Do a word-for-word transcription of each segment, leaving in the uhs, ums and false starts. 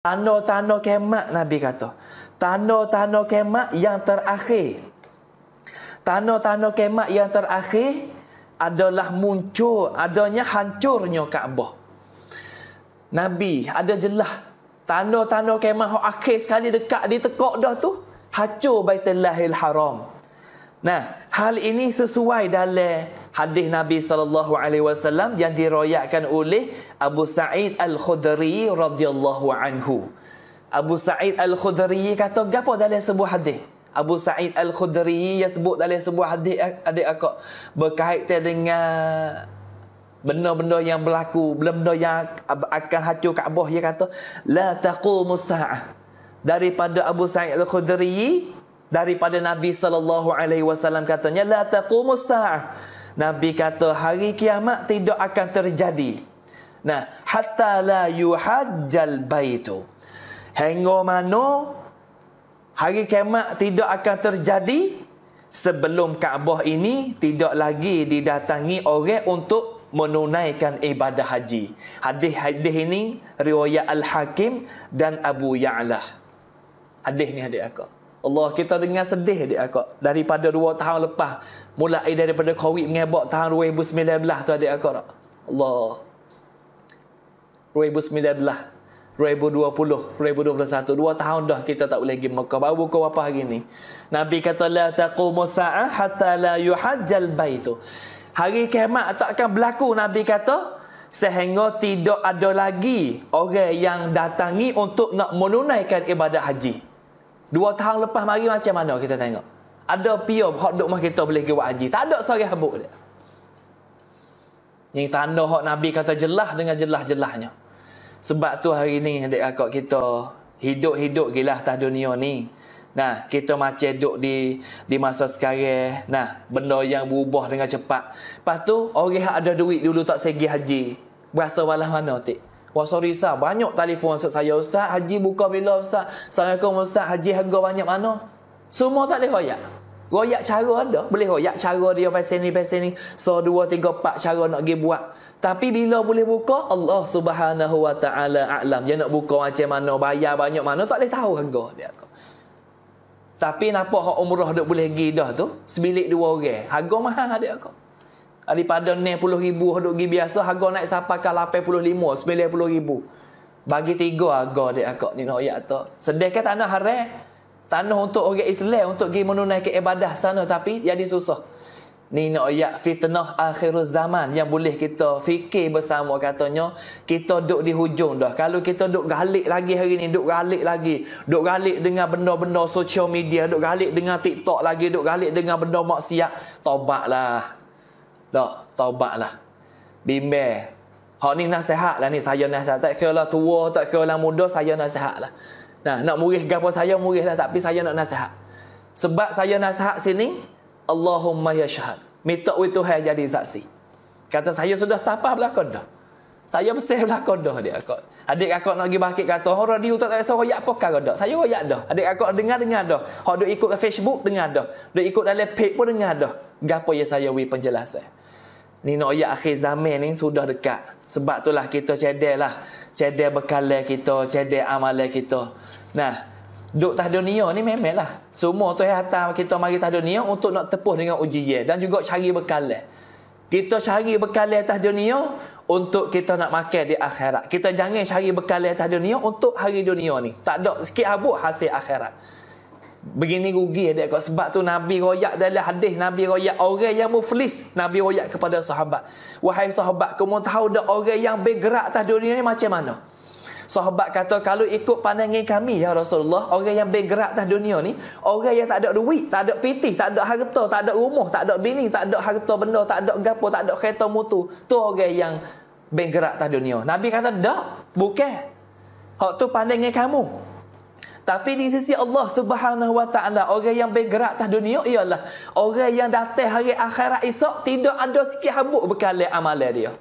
Tanda-tanda kiamat, Nabi kata. Tanda-tanda kiamat yang terakhir. Tanda-tanda kiamat yang terakhir adalah muncul, adanya hancurnya Ka'bah. Nabi ada jelah. Tanda-tanda kiamat yang akhir sekali dekat di tekok dah tu, hancur Baitullahil Haram. Nah, hal ini sesuai dalam hadis Nabi sallallahu alaihi wasallam yang diriwayatkan oleh Abu Sa'id Al-Khudri radhiyallahu anhu. Abu Sa'id Al-Khudri kata gapo dalam sebuah hadis. Abu Sa'id Al-Khudri yang sebut dalam sebuah hadis adik akak berkaitan dengan benda-benda yang berlaku, benda-benda yang akan hancur Ka'bah, dia kata la taqumus saah. Daripada Abu Sa'id Al-Khudri, daripada Nabi sallallahu alaihi wasallam katanya la taqumus saah. Nabi kata hari kiamat tidak akan terjadi. Nah, hatta la yuhajjal baitu. Hingga mana hari kiamat tidak akan terjadi sebelum Ka'bah ini tidak lagi didatangi orang untuk menunaikan ibadah haji. Hadis-hadis ini riwayat Al-Hakim dan Abu Ya'la. Hadis ni adik akak. Allah, kita dengar sedih adik akak. Daripada dua tahun lepas, mulai daripada Covid mengebak tahun dua ribu sembilan belas tu adik akak tak? Allah. dua ribu sembilan belas, dua ribu dua puluh, dua ribu dua puluh satu, dua tahun dah kita tak boleh pergi Mekah. Baru kau apa hari ni? Nabi kata la taqumu sa'a hatta la yuhajjal baitu. Hari kiamat tak akan berlaku, Nabi kata, sehingga tidak ada lagi orang yang datangi untuk nak menunaikan ibadah haji. Dua tahun lepas mari macam mana kita tengok. Ada piom hak duk mah kita boleh pergi buat haji. Tak ada seorang habuk dia. Yang tanda hak Nabi kata jelah dengan jelah-jelahnya. Sebab tu hari ni adik akak kita hidup-hidup gilah atas dunia ni. Nah, kita macam duk di di masa sekarang. Nah, benda yang berubah dengan cepat. Lepas tu orang hak ada duit dulu tak segi haji. Berasa walah mana tik. Puasa risau. Banyak telefon saya, Ustaz, haji buka bila Ustaz? Assalamualaikum Ustaz, haji harga banyak mana? Semua tak boleh royak. Royak cara ada. Boleh royak cara dia pasal ni, pasal ni. So, dua, tiga, empat cara nak pergi buat. Tapi bila boleh buka, Allah subhanahu wa ta'ala a'lam. Dia nak buka macam mana, bayar banyak mana, tak boleh tahu harga dia. Tapi nampak hak umrah duk boleh pergi dah tu, sebilik dua orang. Harga mahal dia kau. Daripada enam puluh ribu duduk pergi biasa, harga naik sampai ke lapan puluh lima ribu, sembilan puluh ribu. Bagi tiga harga adik akak ni nak royak tak? Sedekah tanah haram. Tanah untuk orang Islam untuk pergi menunaikan ibadah sana, tapi jadi susah. Ni nak royak fitnah akhirul zaman yang boleh kita fikir bersama, katanya kita duduk di hujung dah. Kalau kita duduk galik lagi hari ni, duduk galik lagi, duduk galik dengan benda-benda social media, duduk galik dengan TikTok lagi, duduk galik dengan benda maksiat, taubatlah. Tak, taubatlah. Bimbel. Hak ni nasihatlah ni, saya nasihat. Tak kira lah tua, tak kira lah muda, saya nasihatlah. Nah, nak murih gapo saya murihlah, tapi saya nak nasihat. Sebab saya nasihat sini, Allahumma yashhad. Minta wei Tuhan jadi saksi. Kata saya sudah sapa belakang dah. Saya besar belakang dah adik akak. Adik akak nak pergi bakit kata, "Hang radio tak rasa royak apa kau dah?" Saya royak dah. Adik akak dengar-dengar dah. Hak duk ikut Facebook dengar dah. Duk ikut dalam page pun dengar dah. Gapo ya saya wei penjelasan. Ni nak royak akhir zaman ni sudah dekat. Sebab itulah kita cedel lah. Cedel bekalan kita, cedel amalan kita. Nah, duk atas dunia ni memang lah. Semua tu yang hantar kita mari atas dunia untuk nak tepuh dengan ujian. Dan juga cari bekalan. Kita cari bekalan atas dunia untuk kita nak makan di akhirat. Kita jangan cari bekalan atas dunia untuk hari dunia ni. Tak ada sikit habuk hasil akhirat. Begini rugi adik akak. Sebab tu Nabi royak dalam hadis, Nabi royak orang yang muflis. Nabi royak kepada sahabat, "Wahai sahabat, kamu tahu dah orang yang bergerak atas dunia ni macam mana?" Sahabat kata, "Kalau ikut pandangan kami ya Rasulullah, orang yang bergerak atas dunia ni orang yang tak ada duit, tak ada pitih, tak ada harta, tak ada rumah, tak ada bini, tak ada harta benda, tak ada gapo, tak ada kereta motor. Tu orang yang bergerak atas dunia." Nabi kata, "Dak, bukan. Hak tu pandangan kamu. Tapi di sisi Allah subhanahu wa ta'ala, orang yang bergerak atas dunia ialah orang yang datang hari akhirat esok tidak ada sikit habuk bekalan amalan dia.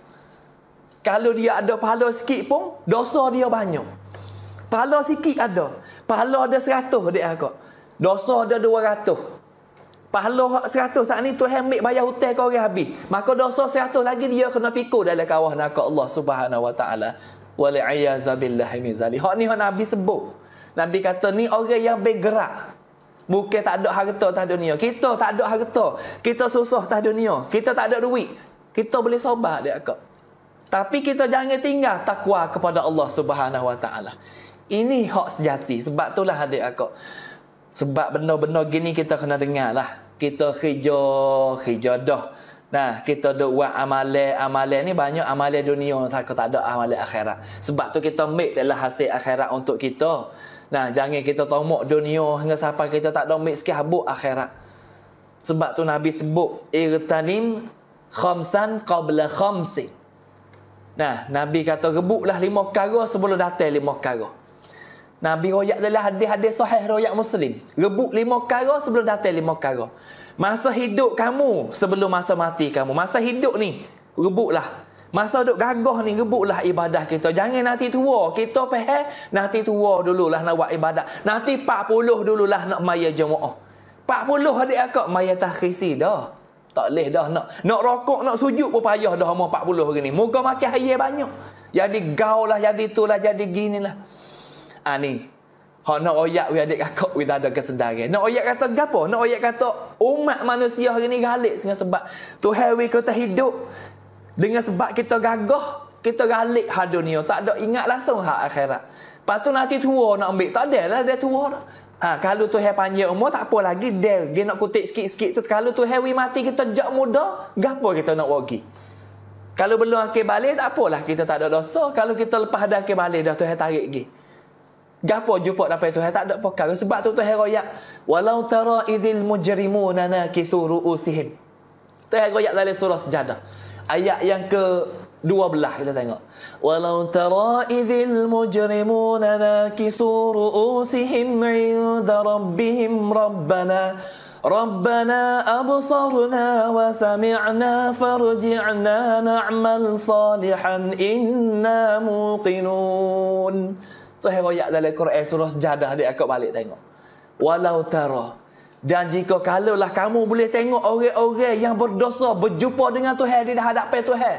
Kalau dia ada pahala sikit pun, dosa dia banyak. Pahala sikit ada. Pahala ada seratus dia akak. Dosa ada dua ratus. Pahala seratus saat ni Tuhan ambil bayar hutang ke orang habis. Maka dosa seratus lagi dia kena pikul dalam kawah neraka Allah subhanahu wa ta'ala. Walaiyazabillahi min zalik. Hak ni hak Nabi sebut. Nabi kata ni orang yang bergerak. Bukan tak ada harta atas dunia. Kita tak ada harta. Kita susah atas dunia. Kita tak ada duit. Kita boleh sobar dia akak. Tapi kita jangan tinggal takwa kepada Allah Subhanahu Wa Taala. Ini hak sejati. Sebab itulah adik akak. Sebab benda-benda gini kita kena dengar lah. Kita kerja, kerja dah. Nah, kita duk buat amalan-amalan ni banyak amalan dunia, saka tak ada amalan akhirat. Sebab tu kita ambil telah hasil akhirat untuk kita. Nah, jangan kita tomok dunia hingga sampai kita tak ada ambil sikit habuk akhirat. Sebab tu Nabi sebut irtanim khamsan qabla khamsin. Nah, Nabi kata rebuklah lima perkara sebelum datang lima perkara. Nabi royak dalam hadis-hadis sahih royak Muslim. Rebuk lima perkara sebelum datang lima perkara. Masa hidup kamu sebelum masa mati kamu. Masa hidup ni rebuklah. Masa duk gagah ni rebuklah ibadah kita. Jangan nanti tua. Kita peh nanti tua dululah nak buat ibadah. Nanti empat puluh dululah nak maya jemaah. empat puluh adik akak maya tahrisi dah. Tak leh dah nak. Nak rokok, nak sujud pun payah dah umur empat puluh hari ni. Moga makan hayal banyak. Jadi gaulah, jadi itulah, jadi ginilah. Ah ni. Ha nak oyak we adik akak we tak ada kesedaran. Nak oyak kata gapo? Nak oyak kata umat manusia hari ni galik dengan sebab Tuhan we kata hidup. Dengan sebab kita gagah, kita galik hak dunia. Tak ada ingat langsung hak akhirat. Lepas tu nanti tua nak ambil. Tak ada lah dia tua dah. Ha, kalau Tuhan panjang umur, tak apa lagi. Dia, dia nak kutip sikit-sikit tu. Kalau Tuhan we mati, kita jak muda, gapo kita nak wagi? Kalau belum akil balik, tak apalah. Kita tak ada dosa. Kalau kita lepas dah akil balik, dah Tuhan tarik lagi. Gapo jumpa dapat Tuhan tak ada perkara. Sebab tu Tuhan royak. Walau tara idzil mujrimuna nakithu ru'usihim. Tuhan royak dalam surah Sajadah. Ayat yang ke dua belas kita tengok. Walau tara idzil mujrimuna nakithu ru'usihim 'inda rabbihim rabbana rabbana absarna wa sami'na farji'na na'mal salihan inna muqinun. Tuhan royak dalam Quran surah Sajadah adik akak balik tengok. Walau tara, dan jika kalaulah kamu boleh tengok orang-orang yang berdosa berjumpa dengan Tuhan di hadapan Tuhan.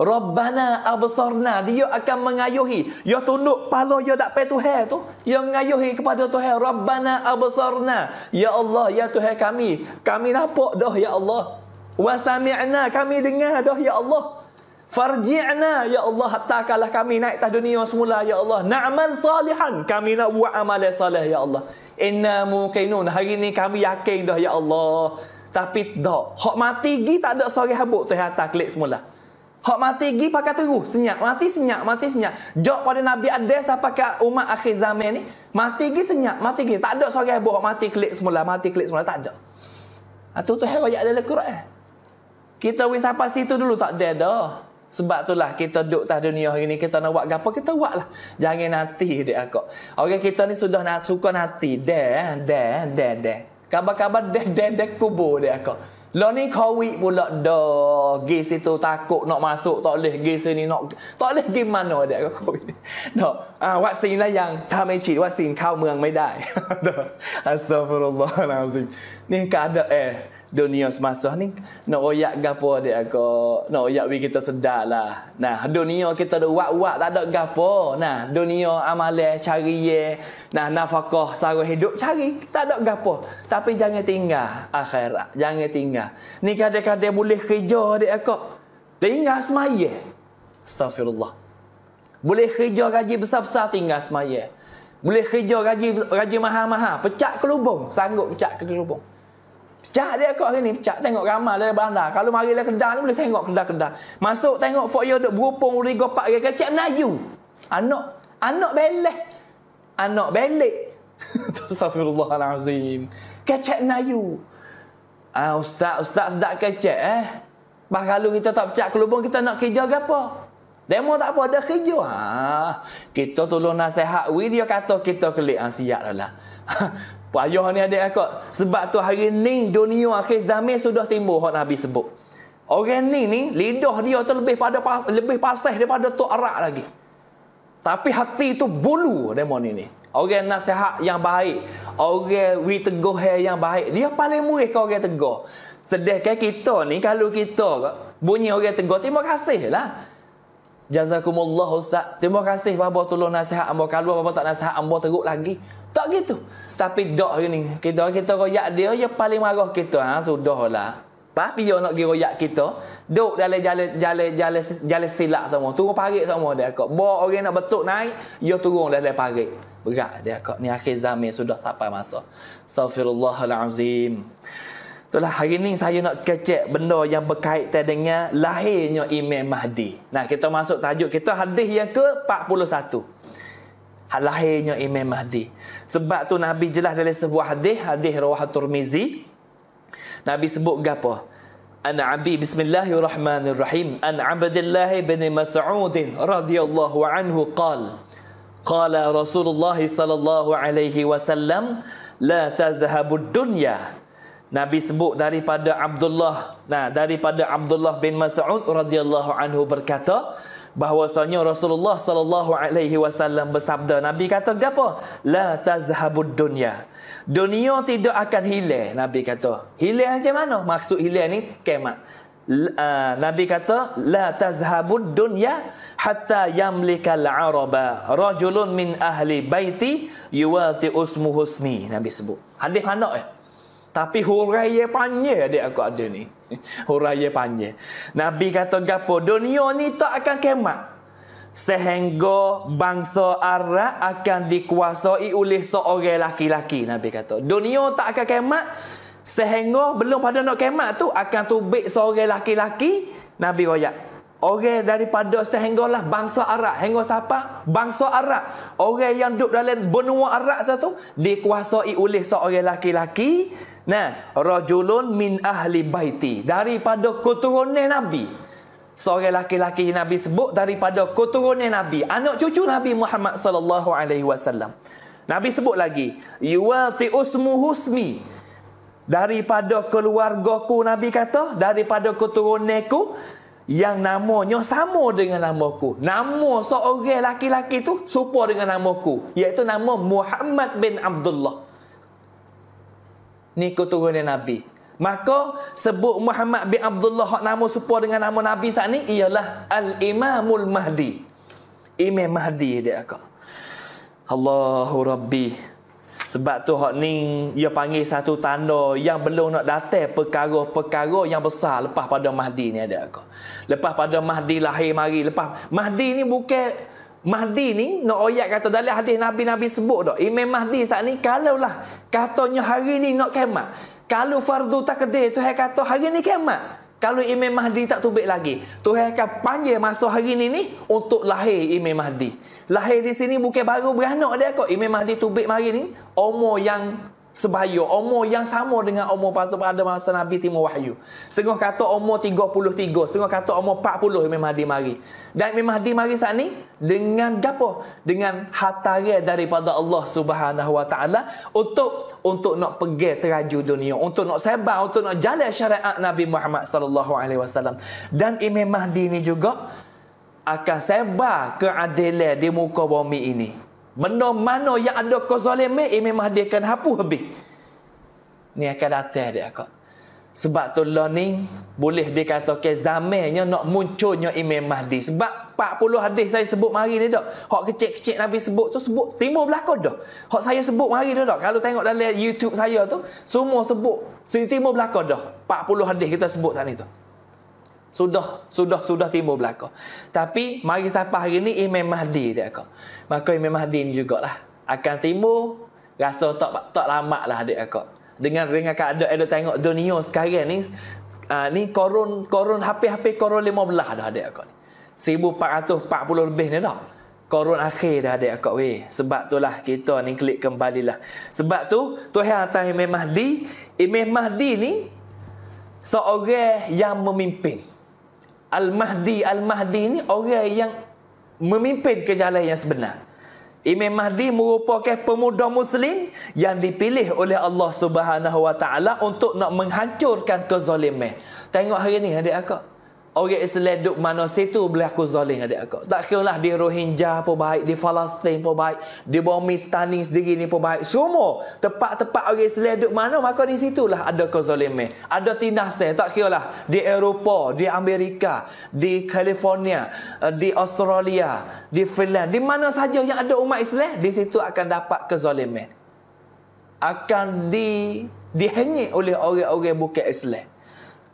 Rabbana absarna, dia akan mengayuhi. Dia tunduk pala dia hadapan Tuhan tu. Dia mengayuhi kepada Tuhan. Rabbana absarna. Ya Allah, ya Tuhan kami. Kami nampak dah ya Allah. Wa sami'na, kami dengar dah ya Allah. Farji'na, ya Allah, hatta kalah kami naik atas dunia semula ya Allah. Na'mal salihan, kami nak buat amalan salih ya Allah. Inna muqinun, hari ni kami yakin dah ya Allah. Tapi dah hak mati gi tak ada sore habuk tu hatta klik semula. Hak mati gi pakai terus senyap, mati senyap, mati senyap. Jok pada Nabi Ad-Disah pakai umat akhir zaman ni, mati gi senyap, mati gi tak ada sore habuk hak mati klik semula, mati klik semula tak ada. Ah tu tu ayat dalam Quran. Kita wis sampai situ dulu tak ada dah. Sebab itulah kita duduk atas dunia hari ni. Kita nak buat apa, kita buatlah. Jangan nanti dek akak. Orang kita ni sudah nak suka nanti. Dah, dah, dah, dah. Khabar-khabar dah, dah, dah kubur dek akak. Lah ni Covid pula dah. Gi situ takut nak masuk. Tak boleh gi sini nak. Tak boleh gi mana dek akak Covid ni. No. Ah, vaksin lah yang tameci. Vaksin kau merang medai. Astagfirullahalazim. Ni keadaan eh. Dunia semasa ni nak royak gapo adik aku. Nak royak we kita sedarlah. Nah, dunia kita dah buat-buat tak ada gapo. Nah, dunia amalan cari ye. Nah, nafkah sarung hidup cari tak ada gapo. Tapi jangan tinggal akhirat. Jangan tinggal. Ni kadang-kadang boleh kerja adik aku. Tinggal semaya. Astagfirullah. Boleh kerja gaji besar-besar tinggal semaya. Boleh kerja gaji gaji mahal-mahal, pecah kelubung, sanggup pecah kelubung. Cak dia akak hari ni, cak tengok ramai dalam bandar. Kalau marilah kedai ni boleh tengok kedai-kedai. Masuk tengok foyer duk berupung rigo pak gagal cak Melayu. Anak anak belek. Anak belek. Astagfirullahalazim. Kecak Melayu. Ah ustaz, ustaz sedak kecak eh. Bah kalau kita tak pecah kelubung kita nak kerja ke apa? Demo tak apa ada kerja. Ha, kita tolong nasihat we dia kata kita kelik ah siap dahlah. Payah ni adik akak. Sebab tu hari ni dunia akhir zaman sudah timbul hak Nabi sebut. Orang ni ni lidah dia tu lebih pada lebih pasal daripada tok arak lagi. Tapi hati tu bulu demo ni ni. Orang nasihat yang baik, orang we teguh yang baik, dia paling murih ke orang teguh. Sedangkan kita ni kalau kita bunyi orang teguh terima kasihlah. Jazakumullah Ustaz, terima kasih Bapak tolong nasihat ambo. Kalau Bapak tak nasihat ambo teruk lagi. Tak gitu. Tapi dak ni kita kita royak dia dia paling marah kita. Ha sudahlah. Pas dia nak gi royak kita, duk dalam jalan jalan jalan jalan silap sama. Turun parit sama dia akak. Ba orang nak betuk naik, dia turun dalam parit. Berat dia akak ni akhir zaman sudah sampai masa. Astaghfirullahal azim. Itulah hari ni saya nak kecek benda yang berkaitan dengan lahirnya Imam Mahdi. Nah, kita masuk tajuk kita hadis yang ke empat puluh satu. Lahirnya Imam Mahdi. Sebab tu Nabi jelas dalam sebuah hadis, hadis riwayat Tirmizi. Nabi sebut gapo? An Abi bismillahirrahmanirrahim an Abdullah bin Mas'ud radhiyallahu anhu qala qala Rasulullah sallallahu alaihi wasallam la tazhabud dunya. Nabi sebut daripada Abdullah, nah daripada Abdullah bin Mas'ud radhiyallahu anhu berkata bahwasanya Rasulullah sallallahu alaihi wasallam bersabda, Nabi kata gapo? La tazhabud dunya. Dunia tidak akan hilang, Nabi kata. Hilang macam mana? Maksud hilang ni kiamat. Uh, Nabi kata la tazhabud dunya hatta yamlikal araba rajulun min ahli baiti yuwathi ismuhu ismi. Nabi sebut. Hadis mana eh? Tapi hurai yang panjang adik aku ada ni. Hurai yang panjang. Nabi kata gapo? Dunia ni tak akan kiamat. Sehingga bangsa Arab akan dikuasai oleh seorang laki-laki. Nabi kata. Dunia tak akan kiamat. Sehingga belum pada nak kiamat tu akan tubik seorang laki-laki. Nabi royak. Orang daripada sehinggalah bangsa Arab. Hingga siapa? Bangsa Arab. Orang yang duduk dalam benua Arab satu dikuasai oleh seorang laki-laki. Nah, rajulun min ahli baiti, daripada keturunan Nabi. Seorang laki-laki Nabi sebut daripada keturunan Nabi, anak cucu Nabi Muhammad sallallahu alaihi wasallam. Nabi sebut lagi, yuwati usmuhu ismi. Daripada keluargaku Nabi kata, daripada keturunanku yang namanya sama dengan namaku. Nama seorang laki-laki tu serupa dengan namaku, iaitu nama Muhammad bin Abdullah. Ni keturunan Nabi. Maka sebut Muhammad bin Abdullah hak nama serupa dengan nama Nabi saat ni ialah Al-Imamul Mahdi. Imam Mahdi dia akak. Allahu Rabbi. Sebab tu hak ni dia panggil satu tanda yang belum nak datang perkara-perkara yang besar lepas pada Mahdi ni dia akak. Lepas pada Mahdi lahir mari, lepas Mahdi ni bukan Mahdi ni, nak oyat kata dalam hadis Nabi-Nabi sebut dah. Imam Mahdi saat ni, kalaulah katanya hari ni nak kiamat. Kalau fardu takdir, Tuhan kata hari ni kiamat. Kalau Imam Mahdi tak tubik lagi, Tuhan akan panjang masa hari ni ni untuk lahir Imam Mahdi. Lahir di sini bukan baru beranak dia kot. Imam Mahdi tubik hari ni, umur yang sebaya. Umur yang sama dengan umur pasal pada masa Nabi timur wahyu. Setengah kata umur tiga puluh tiga. Setengah kata umur empat puluh Imam Mahdi mari. Dan Imam Mahdi mari saat ni dengan gapo? Dengan hatara daripada Allah Subhanahu Wa Taala untuk untuk nak pergi teraju dunia, untuk nak sebar, untuk nak jalan syariat Nabi Muhammad sallallahu alaihi wasallam. Dan Imam Mahdi ni juga akan sebar keadilan di muka bumi ini. Benda mana yang ada kezaliman, Imam Mahdi akan hapus habis. Ni akan datang dia akak. Sebab tu lah ni boleh dikatakan zamannya nak munculnya Imam Mahdi. Sebab empat puluh hadis saya sebut mari ni dah. Hak kecil-kecil Nabi sebut tu sebut timur belakang dah. Hak saya sebut mari tu dah. Kalau tengok dalam YouTube saya tu semua sebut timur belakang dah. empat puluh hadis kita sebut saat ni tu. Sudah, sudah, sudah timur belakang. Tapi mari sampai hari ni Imam Mahdi dia akak. Maka Imam Mahdi ni jugalah akan timur rasa tak tak lamatlah adik akak. Dengan dengan keadaan ada tengok dunia sekarang ni uh, ni korun korun hampir-hampir korun lima belas dah adik akak ni. seribu empat ratus empat puluh lebih ni dah. Korun akhir dah adik akak weh. Sebab itulah kita ni klik kembalilah. Sebab tu Tuhan atas Imam Mahdi, Imam Mahdi ni seorang yang memimpin. Al-Mahdi, Al-Mahdi ni orang yang memimpin ke jalan yang sebenar. Imam Mahdi merupakan pemuda Muslim yang dipilih oleh Allah Subhanahu Wa Taala untuk nak menghancurkan kezaliman. Tengok hari ni adik akak. Orang Islam duk mana situ boleh aku zalim adik aku. Tak kira lah di Rohingya pun baik, di Palestine pun baik, di bumi tani sendiri ni pun baik. Semua tempat-tempat orang Islam duk mana, maka di situlah ada kezaliman. Ada tindah saya. Tak kira lah di Eropah, di Amerika, di California, di Australia, di Finland, di mana saja yang ada umat Islam, di situ akan dapat kezaliman. Akan di dihanyut oleh orang-orang bukan Islam.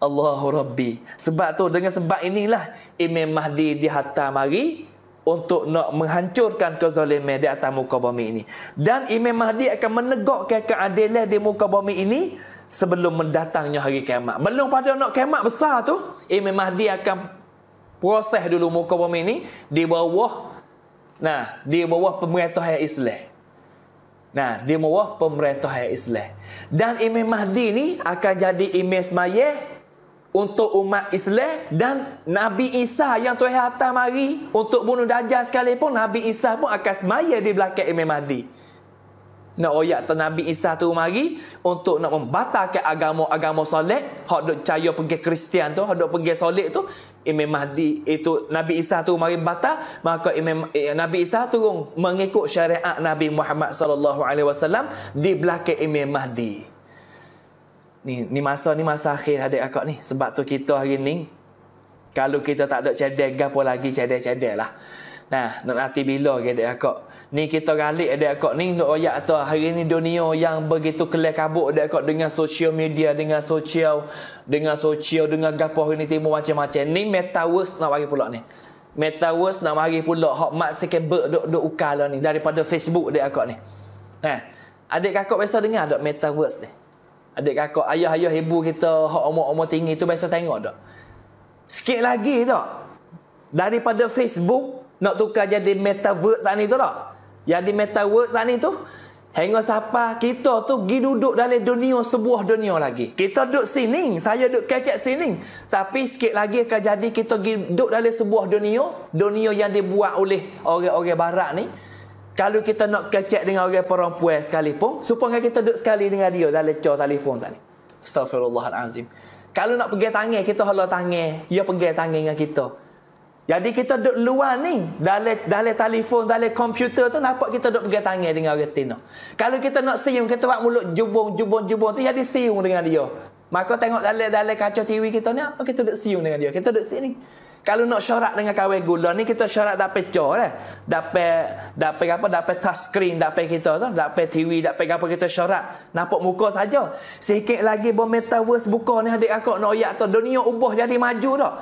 Allahu Rabbi. Sebab tu, dengan sebab inilah Imam Mahdi dihantar mari untuk nak menghancurkan kezaliman di atas muka bumi ini. Dan Imam Mahdi akan menegakkan keadilan di muka bumi ini sebelum mendatangnya hari kiamat. Belum pada nak kiamat besar tu, Imam Mahdi akan proses dulu muka bumi ini di bawah nah, di bawah pemerintahan Islam. Nah, di bawah pemerintahan Islam. Dan Imam Mahdi ni akan jadi imam semaya untuk umat Islam. Dan Nabi Isa yang Tuhan hantar mari untuk bunuh Dajjal sekalipun, Nabi Isa pun akan semaya di belakang Imam Mahdi. Nak royak tu Nabi Isa tu mari untuk nak membatalkan agama-agama soleh. Hak duk percaya pergi Kristian tu, hak duk pergi soleh tu, Imam Mahdi itu Nabi Isa tu mari batal. Maka Imam eh, Nabi Isa turun mengikut syariat Nabi Muhammad sallallahu alaihi wasallam di belakang Imam Mahdi. Ni, ni masa ni masa akhir adik akak ni. Sebab tu kita hari ni kalau kita tak ada cadel gapo lagi cadel-cadel lah. Nah, nak nanti bila ke adik akak? Ni kita galik adik akak ni nak royak tu hari ni dunia yang begitu kelam kabut adik akak dengan social media, dengan sosial, dengan sosial, dengan gapo hari ni timbul macam-macam. Ni Metaverse nak bagi pula ni. Metaverse nak bagi pula hak mak sekebek duk-duk ukal lah ni daripada Facebook adik akak ni. Nah, adik akak biasa dengar tak Metaverse ni? Adik kakak, ayah-ayah ibu kita hak umur-umur tinggi tu biasa tengok tak? Sikit lagi tak? Daripada Facebook nak tukar jadi Metaverse saat ni tu tak? Jadi Metaverse saat ni tu hingga siapa kita tu pergi duduk dalam dunia sebuah dunia lagi. Kita duduk sini, saya duduk kecek sini. Tapi sikit lagi akan jadi kita pergi duduk dalam sebuah dunia, dunia yang dibuat oleh orang-orang barat ni. Kalau kita nak kecek dengan orang perempuan sekalipun, supaya kita duduk sekali dengan dia dalam call telefon tadi. Astaghfirullahalazim. Kalau nak pegang tangan, kita hala tangan, dia pegang tangan dengan kita. Jadi kita duduk luar ni, dalam dalam telefon, dalam komputer tu nampak kita duduk pegang tangan dengan orang tina. Kalau kita nak siung, kita buat mulut jubung-jubung-jubung tu jadi siung dengan dia. Maka tengok dalam dalam kaca T V kita ni, apa kita duduk siung dengan dia. Kita duduk sini. Kalau nak syarat dengan kawan gula ni, kita syarat dapat cor eh. Dapat dapat apa? Dapat touch screen dapat kita tu, dapat T V, dapat apa kita syarat. Nampak muka saja. Sikit lagi bom Metaverse buka ni adik akak nak oyak tu dunia ubah jadi maju dah.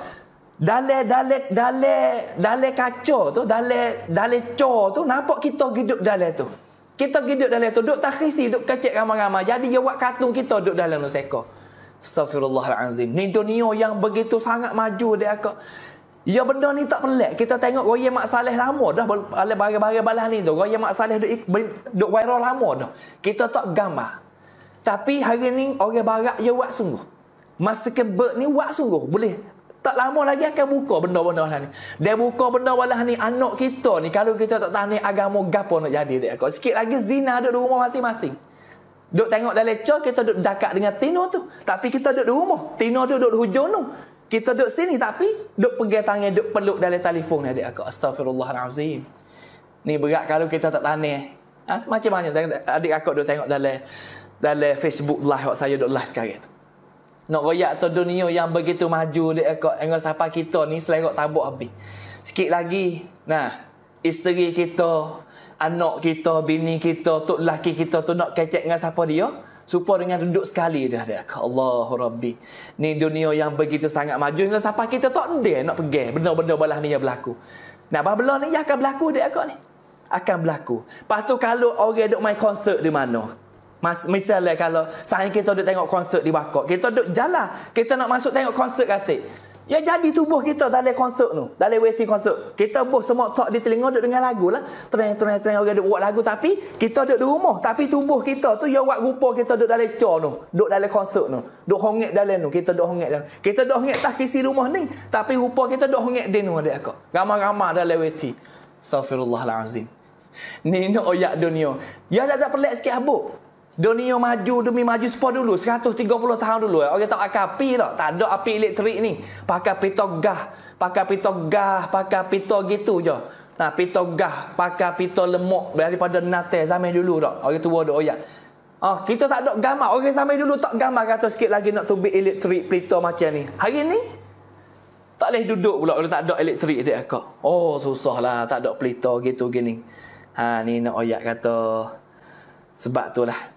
Dalek dalek dalek dalek kaca tu, dalek dalek cor tu nampak kita hidup dalam tu. Kita hidup dalam tu, duk takrisi, duk kecek ramai-ramai. Jadi dia buat kartun kita duk dalam tu seko. Astaghfirullahalazim. Ni dunia yang begitu sangat maju adik akak. Ya benda ni tak pelik. Kita tengok royal Mak Saleh lama dah barang-barang balas ni tu. Royal Mak Saleh duk duk viral lama dah. Kita tak gambar. Tapi hari ni orang barat dia buat sungguh. Masa kebet ni buat sungguh. Boleh tak lama lagi akan buka benda-benda balas ni. Dia buka benda balas ni anak kita ni kalau kita tak tanya agama gapo nak jadi dekat. Sikit lagi zina duduk di rumah masing-masing. Duk tengok dalam lecture kita duk dekat dengan Tino tu. Tapi kita duduk di rumah. Tino duduk di hujung tu. Kita duduk sini tapi duduk pegang tangan, duduk peluk dalam telefon ni adik akak. Astaghfirullahalazim. Ni berat kalau kita tak tanya. Ha, macam mana adik akak duduk tengok dalam dalam Facebook live hak saya duduk live sekarang tu. Nak royak tu dunia yang begitu maju adik akak. Engkau siapa kita ni selerok tabuk habis. Sikit lagi nah, isteri kita, anak kita, bini kita, tok laki kita tu nak kecek dengan siapa dia? Supaya dengan duduk sekali dah adik akak. Allahu Rabbi. Ni dunia yang begitu sangat maju. Dengan siapa kita tak ada nak pergi. Benda-benda balas ni yang berlaku. Nah, balas ni yang akan berlaku adik akak ni. Akan berlaku. Lepas tu kalau orang duduk main konsert di mana? Mas, misalnya kalau saat kita duduk tengok konsert di Bakok. Kita duduk jalan. Kita nak masuk tengok konsert katik. Ya jadi tubuh kita dalam konsert tu. Dalam waiting konsert. Kita buh semua tak di telinga duduk dengar lagu lah. Terang-terang orang duduk buat lagu. Tapi kita duduk di rumah. Tapi tubuh kita tu ya buat rupa kita duduk dalam cor tu. Duduk dalam konsert tu. Duduk hongek dalam tu. Kita duduk hongek dalam. Kita duduk hongek tak kisi rumah ni. Tapi rupa kita duduk hongek di tu adik akak. Ramai-ramai dalam waiting. Astaghfirullahalazim. Ni nak oyak dunia. Ya tak ada pelik sikit habuk. Dunia maju demi maju sepuluh dulu, seratus tiga puluh tahun dulu. Orang tak akapi tak, tak ada api elektrik ni. Pakai pito gah, pakai pito gah, pakai pito gitu je. Nah, pito gah, pakai pito lemok daripada Natal zaman dulu tak. Orang tua dok oyak. Ah, kita tak ada gambar. Orang zaman dulu tak gambar kata sikit lagi nak tubik elektrik pito macam ni. Hari ni tak boleh duduk pula kalau tak ada elektrik dia akak. Oh, susahlah tak ada pito gitu gini. Ha, ni nak oyak kata sebab tu lah.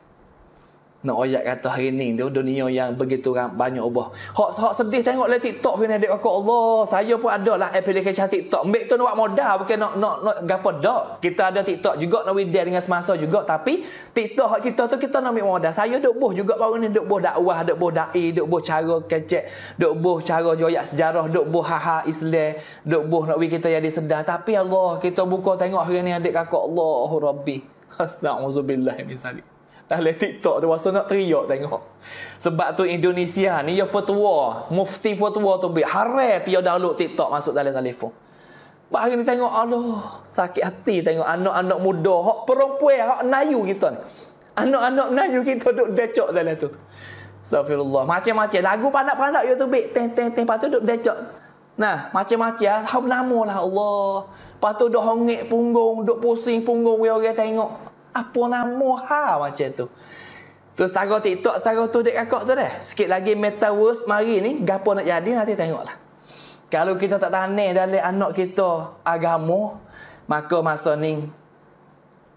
Nak no, ayat kata hari ni tu dunia yang begitu banyak ubah. Hak hak sedih tengok le TikTok kena adik aku Allah. Saya pun ada lah aplikasi TikTok. Mek tu nak buat modal bukan nak nak nak gapo dak. Kita ada TikTok juga nak wedding dengan semasa juga tapi TikTok hak kita tu kita nak ambil modal. Saya duk boh juga baru ni duk boh dakwah, duk boh dai, duk boh cara kecek, duk boh cara joyak sejarah, duk boh haha Islam, duk boh nak we kita jadi sedar. Tapi Allah kita buka tengok hari ni adik aku Allah Rabbi. Astagfirullah min salik. Dalam TikTok tu rasa nak teriak tengok. Sebab tu Indonesia ni ya fatwa, mufti fatwa tu bi haram dia download TikTok masuk dalam telefon. Bah hari ni tengok Allah, sakit hati tengok anak-anak muda, hak perempuan, hak Melayu kita ni. Anak-anak Melayu kita duk decok dalam tu. Astagfirullah. Macam-macam lagu panak-panak ya tu bi teng teng teng patut duk decok. Nah, macam-macam hab namalah Allah. Patut duk hongek punggung, duk pusing punggung orang tengok. Apa nama ha macam tu. Tu setara TikTok, setara tu dek kakak tu dah. Sikit lagi Metaverse mari ni, gapo nak jadi nanti tengoklah. Kalau kita tak tanam dalam anak kita agama, maka masa ni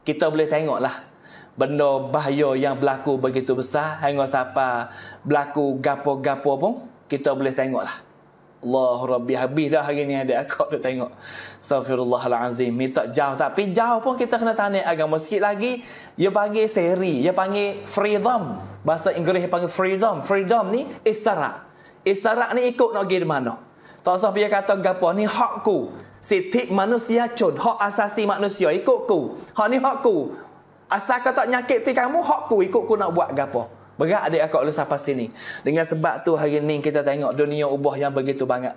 kita boleh tengoklah benda bahaya yang berlaku begitu besar. Hangga siapa berlaku gapo-gapo pun kita boleh tengoklah. Allahu Rabbi, habis dah hari ni adik akak tu tengok. Astaghfirullahalazim. Ni tak jauh tapi jauh pun kita kena tanik agama sikit lagi. Dia panggil seri, dia panggil freedom. Bahasa Inggeris dia panggil freedom. Freedom ni isyarat. Isyarat ni ikut nak pergi di mana. Tak usah dia kata gapo ni hakku. Sitik manusia cun, hak asasi manusia ikutku. Hak ni hakku. Asal kau tak nyakiti kamu, hakku ikutku nak buat gapo. Berat adik akak lu sampai sini. Dengan sebab tu hari ni kita tengok dunia ubah yang begitu banyak.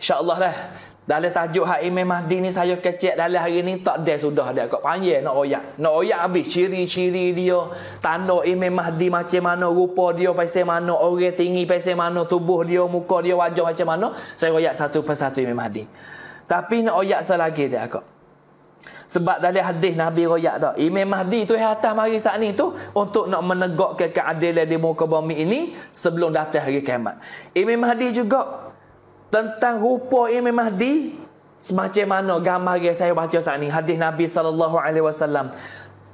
InsyaAllah lah. Dalam tajuk hak Imam Mahdi ni saya kecek dalam hari ni tak ada sudah adik akak. Panggil nak royak. Nak royak habis ciri-ciri dia. Tanda Imam Mahdi macam mana. Rupa dia pasal mana. Orang tinggi pasal mana. Tubuh dia, muka dia, wajah macam mana. Saya royak satu persatu Imam Mahdi. Tapi nak royak selagi adik akak. Sebab dalam hadis Nabi royak tak. Imam Mahdi tu yang atas mari saat ni tu untuk nak menegakkan keadilan di muka bumi ini sebelum datang hari kiamat. Imam Mahdi juga tentang rupa Imam Mahdi semacam mana gambar yang saya baca saat ni hadis Nabi sallallahu alaihi wasallam.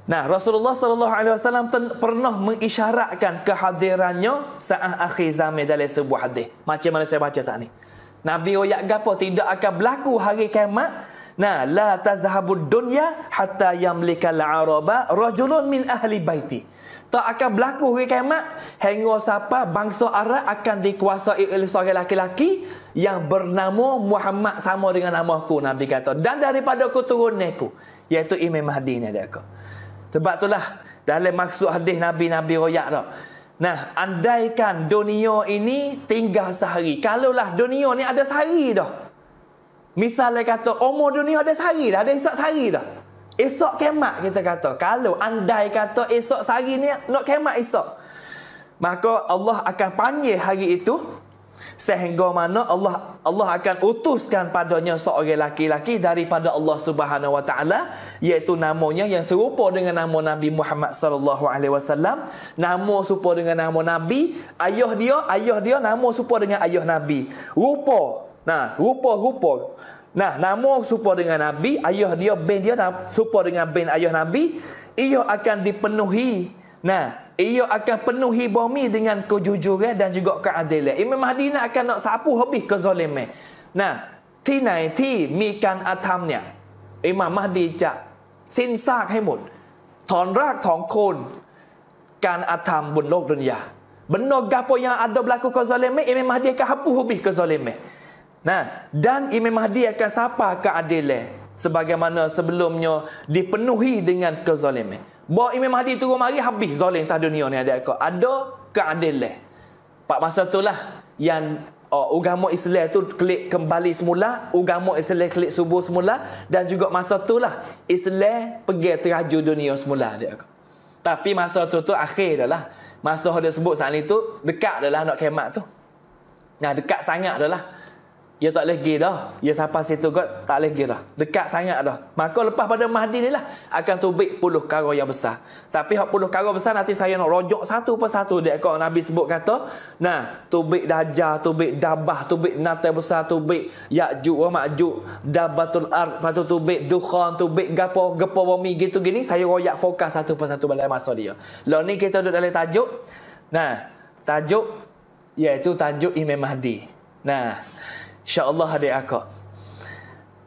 Nah, Rasulullah sallallahu alaihi wasallam pernah mengisyaratkan kehadirannya saat akhir zaman dalam sebuah hadis. Macam mana saya baca saat ni. Nabi royak gapo tidak akan berlaku hari kiamat. Nah, la tazhabud dunya hatta yamlikal araba rajulun min ahli baiti. Tak akan berlaku hari kiamat hingga siapa bangsa Arab akan dikuasai oleh seorang lelaki yang bernama Muhammad sama dengan nama aku Nabi kata dan daripada keturunanku iaitu Imam Mahdi ni ada aku. Sebab itulah dalam maksud hadis Nabi Nabi royak dah. Nah, andaikan dunia ini tinggal sehari. Kalaulah dunia ni ada sehari dah. Misalnya kata umur dunia ada sehari dah, ada esok sehari dah. Esok kiamat kita kata. Kalau andai kata esok sehari ni nak kiamat esok. Maka Allah akan panggil hari itu sehingga mana Allah Allah akan utuskan padanya seorang lelaki-lelaki daripada Allah Subhanahu Wa Taala iaitu namanya yang serupa dengan nama Nabi Muhammad sallallahu alaihi wasallam, nama serupa dengan nama Nabi, ayah dia, ayah dia nama serupa dengan ayah Nabi. Rupa Nah, rupa-rupa. Nah, nama serupa dengan Nabi, ayah dia bin dia serupa dengan bin ayah Nabi, ia akan dipenuhi. Nah, ia akan penuhi bumi dengan kejujuran dan juga keadilan. Imam Mahdi nak akan nak sapu habis kezaliman. Nah, tinai ti mikan athamnya. Imam Mahdi cak sinsak hai mod. Thon rak thong kon kan atham bun lok dunia. Benda gapo yang ada berlaku kezaliman, Imam Mahdi akan hapus habis kezaliman. Nah, dan Imam Mahdi akan sapa keadilan sebagaimana sebelumnya dipenuhi dengan kezaliman. Bawa Imam Mahdi turun mari habis zalim atas dunia ni adik aku. Ada keadilan. Pak masa itulah yang oh, agama Islam tu klik kembali semula, agama Islam klik subuh semula dan juga masa itulah Islam pergi teraju dunia semula adik aku. Tapi masa tu tu akhir dah lah. Masa dia sebut saat ni tu dekat dah lah nak kiamat tu. Nah, dekat sangat dah lah. Dia tak boleh pergi dah. Dia sampai situ kot, tak boleh pergi dah. Dekat sangat dah. Maka lepas pada Mahdi ni lah, akan terbit puluh kara yang besar. Tapi hak puluh kara besar, nanti saya nak rojok satu persatu. Dia kata, Nabi sebut kata, nah, terbit Dajjal, terbit Dabah, terbit Natai besar, terbit Yajuj, Majuj, Dabatul Arab, lepas tu terbit Dukhan, terbit Gapo, Gepo Bumi, gitu gini. Saya royak fokus satu persatu dalam masa dia. Lalu ni kita duduk dalam tajuk. Nah, tajuk, iaitu tajuk Imam Mahdi. Nah, InsyaAllah adik akak.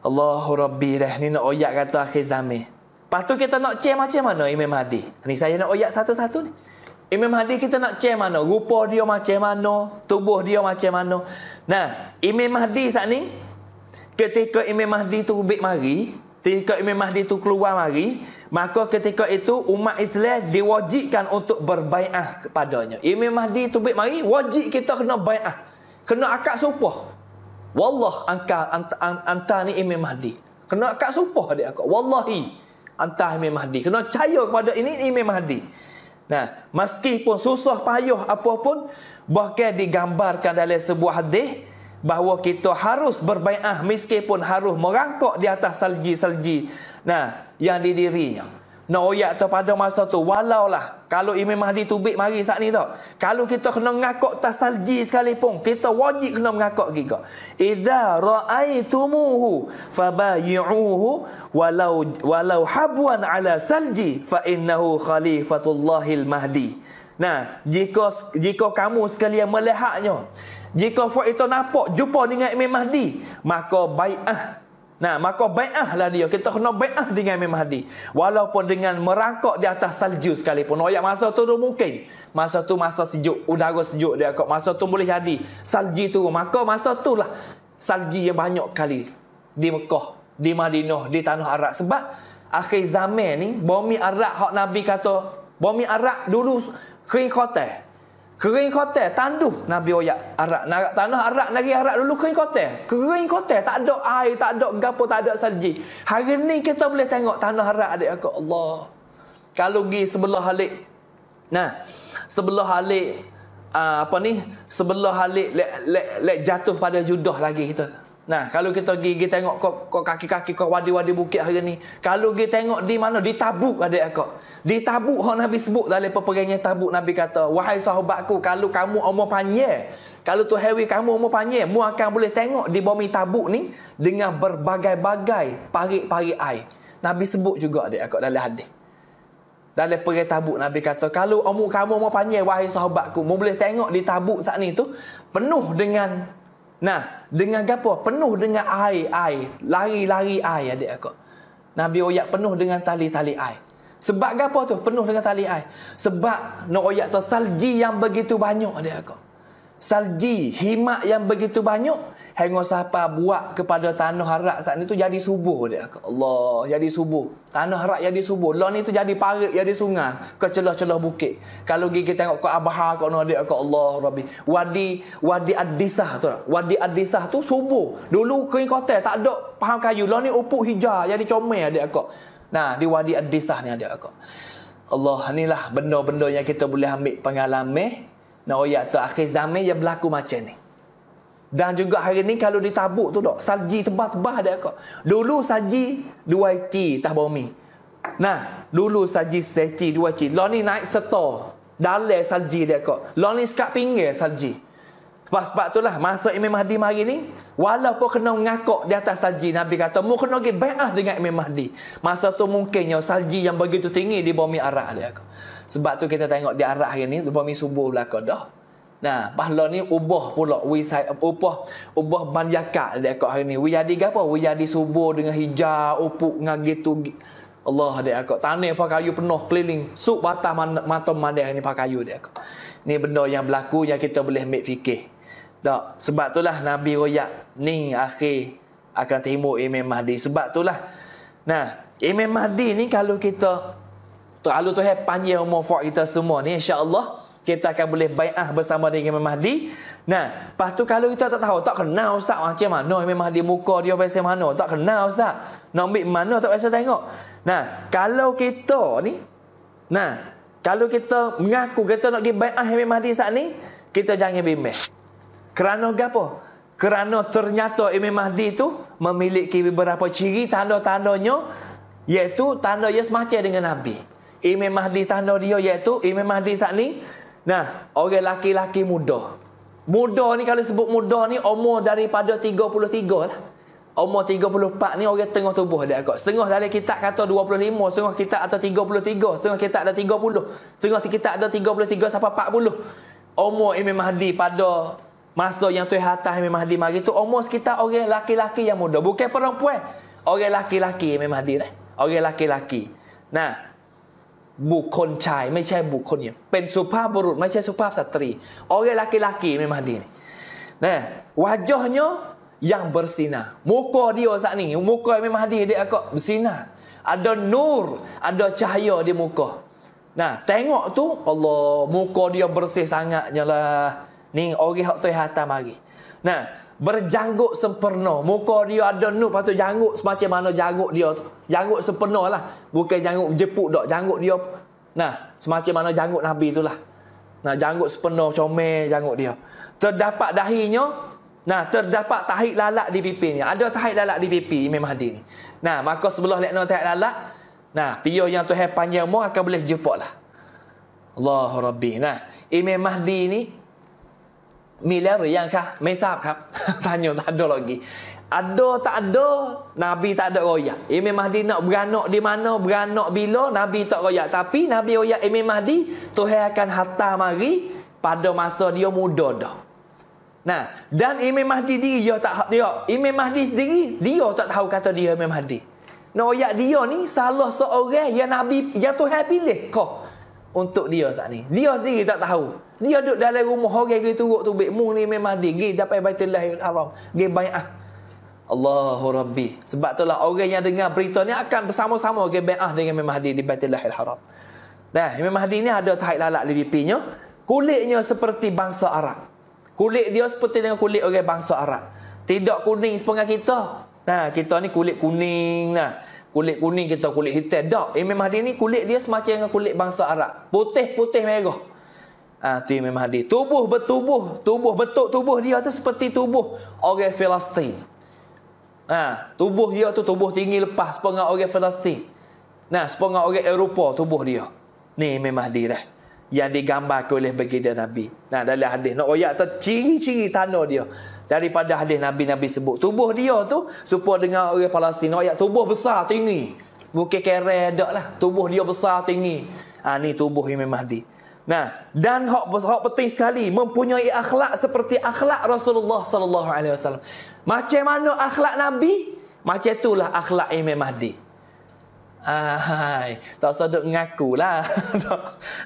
Allahu Rabbi dah. Ni nak oyak kata akhir zaman. Lepas tu kita nak cek macam mana Imam Mahdi. Ni saya nak oyak satu-satu ni. Imam Mahdi kita nak cek mana. Rupa dia macam mana. Tubuh dia macam mana. Nah, Imam Mahdi saat ni. Ketika Imam Mahdi tu bik mari. Ketika Imam Mahdi tu keluar mari. Maka ketika itu umat Islam diwajibkan untuk berbai'ah kepadanya. Imam Mahdi tu bik mari. Wajib kita kena bai'ah. Kena akad sumpah. Wallah angka anta, anta ni Imam Mahdi. Kena akak sumpah adik akak. Wallahi anta Imam Mahdi. Kena percaya kepada ini Imam Mahdi. Nah, meskipun susah payah apa pun, bahkan digambarkan dalam sebuah hadis bahawa kita harus berbai'ah meskipun harus merangkak di atas salji-salji. Nah, yang di dirinya. Nak oyak tu pada masa tu, walaulah kalau Imam Mahdi tubik mari saat ni tak, kalau kita kena mengakak atas salji sekalipun, kita wajib kena mengakak juga. Idza ra'aitumuhu fabayyuhu walau walau habwan ala salji fa innahu khalifatullahil mahdi. Nah, jika jika kamu sekalian melihatnya, jika fuat itu nampak jumpa dengan Imam Mahdi, maka bai'ah. Nah, maka bai'ahlah dia. Kita kena bai'ah dengan Imam Mahdi. Walaupun dengan merangkak di atas salju sekalipun. Oyak masa tu tu mungkin. Masa tu masa sejuk. Udara sejuk dia. Masa tu boleh jadi. Salji tu. Maka masa tu lah. Salji yang banyak kali. Di Mekah. Di Madinah. Di Tanah Arab. Sebab akhir zaman ni. Bumi Arab. Hak Nabi kata. Bumi Arab dulu kering kotel. Kering kotel. Tanduh Nabi oyak Arab. Tanah Arab. Negeri Arab dulu kering kotel. Kering kotel. Tak ada air. Tak ada gapo. Tak ada salji. Hari ni kita boleh tengok Tanah Arab adik aku. Allah. Kalau pergi sebelah halik. Nah. Sebelah halik. Uh, apa ni. Sebelah halik. Lek, lek, lek jatuh pada judah lagi kita. Nah. Kalau kita pergi tengok kok kaki-kaki. Kok wadi-wadi bukit hari ni. Kalau pergi tengok di mana. Di Tabuk adik aku. Di Tabuk, hak Nabi sebut dalam peperangan Tabuk, Nabi kata, wahai sahabatku, kalau kamu umur panjang, kalau tu hewi kamu umur panjang, mu akan boleh tengok di bumi Tabuk ni dengan berbagai-bagai parit-parit air. Nabi sebut juga adik akak dalam hadis. Dalam peperangan Tabuk Nabi kata, kalau umur kamu umur panjang wahai sahabatku, mu boleh tengok di Tabuk saat ni tu penuh dengan nah, dengan gapo? Penuh dengan air-air, lari-lari air adik akak. Nabi oyak penuh dengan tali-tali air. Sebab apa tu? Penuh dengan tali air. Sebab nak oyak tu salji yang begitu banyak adik aku. Salji, himak yang begitu banyak. Hengok siapa buat kepada Tanah Arab saat ni tu jadi subuh adik aku. Allah, jadi subuh. Tanah Arab jadi subuh. Lah ni tu jadi parit, jadi sungai. Ke celah-celah bukit. Kalau pergi kita tengok ke Abahar kat nak adik aku. Allah Rabbi. Wadi, Wadi Ad-Disah tu tak? Wadi Ad-Disah tu subuh. Dulu kering kotel tak ada paham kayu. Lah ni upuk hijau jadi comel adik aku. Nah, di Wadi Ad-Disah ni ada aku. Allah, inilah benda-benda yang kita boleh ambil pengalaman. Nah, ayat tu akhir zaman yang berlaku macam ni. Dan juga hari ni kalau di Tabuk tu dok, salji tebal-tebal ada aku. Dulu salji dua inci atas bumi. Nah, dulu salji seci dua inci. Lah ni naik setor. Dalam salji dia aku. Lah ni sekat pinggir salji. Sebab-sebab tu lah masa Imam Mahdi mari ni, walaupun kena mengakak di atas salji, Nabi kata, mu kena pergi bai'ah dengan Imam Mahdi. Masa tu mungkinnya salji yang begitu tinggi di bumi Arab dia. Sebab tu kita tengok di Arab hari ni, di bumi subuh belakang dah. Nah, pahala ni ubah pula. Ubah ubah banyakat dia hari ni. We jadi apa? We jadi subuh dengan hijau, upuk, dengan gitu. Allah dia akak. Tanah pakai kayu penuh keliling. Sub batas mata mandai ni pakai kayu dia akak. Ni benda yang berlaku yang kita boleh ambil fikir. Tak. Sebab itulah Nabi royak ni akhir akan timbul Imam Mahdi. Sebab itulah. Nah, Imam Mahdi ni kalau kita terlalu Tuhan panjang umur for kita semua ni, insya-Allah kita akan boleh bai'ah bersama dengan Imam Mahdi. Nah, lepas tu kalau kita tak tahu, tak kenal ustaz macam mana Imam Mahdi, muka dia macam mana, tak kenal ustaz. Nak ambil mana tak biasa tengok. Nah, kalau kita ni, nah, Kalau kita mengaku kita nak pergi bai'ah Imam Mahdi saat ni, kita jangan bimbang. Kerana apa? Kerana ternyata Imam Mahdi itu memiliki beberapa ciri, tanda-tandanya, iaitu tanda ia semacam dengan Nabi. Imam Mahdi tanda dia iaitu Imam Mahdi saat ni, nah, orang laki-laki muda. Muda ni kalau sebut muda ni umur daripada tiga puluh tiga lah. Umur tiga puluh empat ni orang tengah tubuh dia kot. Setengah dari kitab kata dua puluh lima, setengah kitab ada tiga puluh tiga, setengah kitab ada tiga puluh, setengah kitab ada tiga puluh tiga sampai empat puluh. Umur Imam Mahdi pada masa yang Tuhan hantar Imam Mahdi mari tu umur sekitar orang laki-laki yang muda, bukan perempuan. Orang laki-laki Imam Mahdi dah. Orang laki-laki. Nah, บุคคลชาย ไม่ใช่บุคคล เป็นสุภาพบุรุษ ไม่ใช่สุภาพสตรี orang laki-laki Imam Mahdi ni. Nah, wajahnya yang bersinar. Muka dia saat ni, muka Imam Mahdi dia agak bersinar. Ada nur, ada cahaya di muka. Nah, tengok tu, Allah, muka dia bersih sangatnya lah. Ni orang hak tu hatam hari. Nah, berjanggut sempurna. Muka dia ada nur, lepas tu janggut semacam mana janggut dia tu. Janggut sempurna lah. Bukan janggut jepuk tak. Janggut dia, nah, semacam mana janggut Nabi tu lah. Nah, janggut sempurna, comel janggut dia. Terdapat dahinya, nah, terdapat tahik lalat di pipinya. Ada tahik lalat di pipi Imam Mahdi ni. Nah, maka sebelah lekno tahik lalat, nah, pia yang Tuhan panjang umur akan boleh jepuk lah. Allahu Rabbi. Nah, Imam Mahdi ni มีแล้วหรือยังคะไม่ทราบครับ tanya tak ada lagi. Ada tak ada, Nabi tak ada royak. Imam Mahdi nak beranak di mana, beranak bila, Nabi tak royak. Tapi Nabi royak Imam Mahdi, Tuhan akan hantar mari pada masa dia muda dah. Nah, dan Imam Mahdi diri dia tak dia. Imam Mahdi sendiri dia tak tahu kata dia Imam Mahdi. Nak royak dia ni salah seorang yang Nabi yang Tuhan pilih kau untuk dia saat ni. Dia sendiri tak tahu. Dia duduk dalam rumah orang pergi turut tu bekmu ni memang dia pergi dapat Baitullahil Haram. Pergi bai'ah. Allahu Rabbi. Sebab itulah orang yang dengar berita ni akan bersama-sama pergi bai'ah dengan Imam Mahdi di Baitullahil Haram. Nah, Imam Mahdi ni ada tahik lalat di pipinya. Kulitnya seperti bangsa Arab. Kulit dia seperti dengan kulit orang bangsa Arab. Tidak kuning sepengah kita. Nah, kita ni kulit kuning. Nah, kulit kuning kita kulit hitam. Tak. Imam Mahdi ni kulit dia semacam dengan kulit bangsa Arab. Putih-putih merah. Ah, tu Imam Mahdi. Tubuh bertubuh, tubuh bentuk tubuh dia tu seperti tubuh orang Palestine. Ah, tubuh dia tu tubuh tinggi lepas sepengah orang Palestine. Nah, sepengah orang Eropah tubuh dia. Ni Imam Mahdi dah. Yang digambar oleh baginda Nabi. Nah, dalam hadis nak royak tu ciri-ciri tanda dia. Daripada hadis Nabi-Nabi sebut tubuh dia tu supaya dengan orang Palestine royak tubuh besar tinggi. Bukan kerel daklah. Tubuh dia besar tinggi. Ah, ni tubuh Imam Mahdi. Nah, dan hak hak penting sekali mempunyai akhlak seperti akhlak Rasulullah sallallahu alaihi wasallam. Macam mana akhlak Nabi, macam itulah akhlak Imam Mahdi. Ah, hai, tak sedut ngakulah.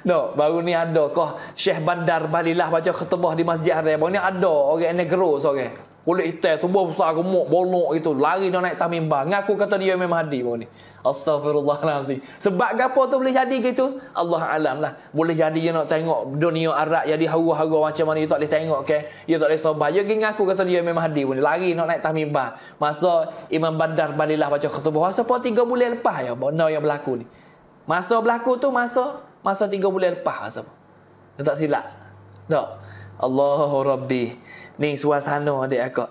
No, baru ni ada kau Syekh Bandar Balilah baca khutbah di Masjid Haram. Baru ni ada orang negro seorang. Kulit hitam, tubuh besar, gemuk, bolok gitu, lari dia naik atas mimbar. Ngaku kata dia Imam Mahdi baru ni. Astaghfirullahalazim. Sebab gapo tu boleh jadi gitu? Allah alam lah. Boleh jadi dia nak tengok dunia Arab jadi haru-haru macam mana dia tak boleh tengok kan. Dia tak boleh sabar. Dia ngaku kata dia Imam Mahdi pun lari nak naik atas mimbar. Masa Imam Bandar Balilah baca khutbah masa pun tiga bulan lepas ya benda yang berlaku ni. Masa berlaku tu masa masa tiga bulan lepas masa. Dia tak silap. Tak. Allahu Rabbi. Ni suasana adik akak.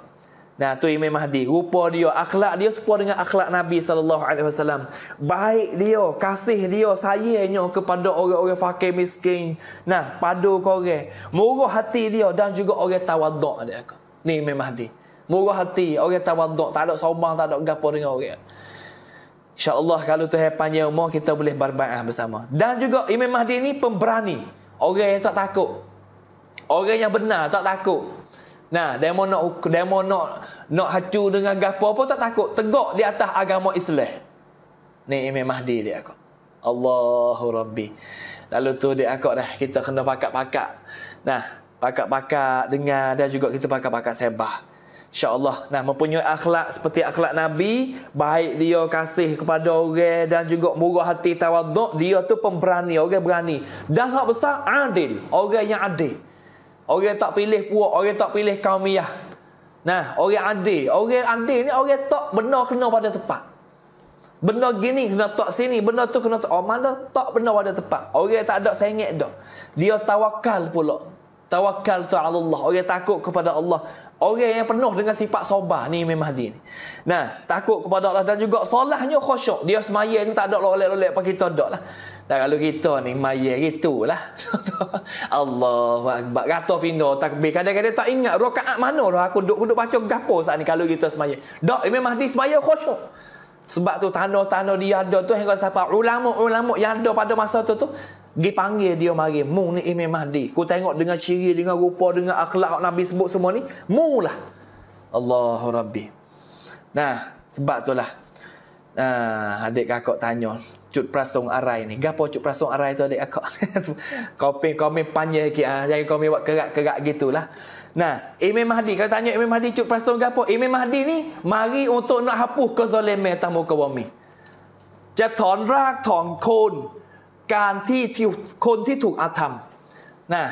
Nah, tu Imam Mahdi. Rupa dia, akhlak dia serupa dengan akhlak Nabi sallallahu alaihi wasallam. Baik dia, kasih dia, sayangnya kepada orang-orang fakir miskin. Nah, padu korang. Murah hati dia dan juga orang tawaduk adik akak. Ni Imam Mahdi. Murah hati, orang tawaduk, tak ada sombong, tak ada gapo dengan orang. Insya-Allah kalau Tuhan panjang umur kita boleh berbai'ah bersama. Dan juga Imam Mahdi ni pemberani. Orang yang tak takut. Orang yang benar tak takut. Nah, demo nak demo nak nak hacu dengan gapo apa tak takut, tegak di atas agama Islam. Ni Imam Mahdi dia akak. Allahu Rabbi. Lalu tu dia akak dah kita kena pakak-pakak. Nah, pakak-pakak dengar dan juga kita pakak-pakak sebah. InsyaAllah. Nah, mempunyai akhlak seperti akhlak Nabi. Baik dia kasih kepada orang dan juga murah hati tawaduk. Dia tu pemberani, orang berani. Dan hak besar adil, orang yang adil. Orang tak pilih puak, orang tak pilih kaumiah. Nah, orang adil. Orang adil ni orang tak benar kena pada tempat. Benda gini kena tak sini, benda tu kena tak. Oh, mana tak benda pada tempat. Orang tak ada sengit dah. Dia tawakal pula. Tawakal tu ala Allah. Orang takut kepada Allah. Orang yang penuh dengan sifat sabar ni Imam Mahdi ni. Nah, takut kepada Allah dan juga solahnya khusyuk. Dia semaya tu tak ada lolek-lolek apa kita dak lah. Dan kalau kita ni maya gitulah. Allahu akbar. Gato pindah takbir. Kadang-kadang tak ingat rakaat mana dah aku duduk-duduk baca gapo saat ni kalau kita semaya. Dak Imam Mahdi semaya khusyuk. Sebab tu tanah-tanah dia ada tu hingga siapa ulama-ulama yang ada pada masa tu tu dipanggil dia mari mu ni Imam Mahdi. Ku tengok dengan ciri, dengan rupa, dengan akhlak Nabi sebut semua ni, mu lah. Allahu Rabbi. Nah, sebab itulah ah adik kakak tanya, cut prasong arai ni. Gapo cut prasong arai tu adik kakak? Komen-komen panjang sikit ah. Jangan komen buat kerak-kerak gitulah. Nah, Imam Mahdi, kalau tanya Imam Mahdi cut prasong gapo? Imam Mahdi ni mari untuk nak hapus kezaliman atas muka bumi. Dia thon rak thon kon. Kan ti ti kon ti tuk atham. Nah,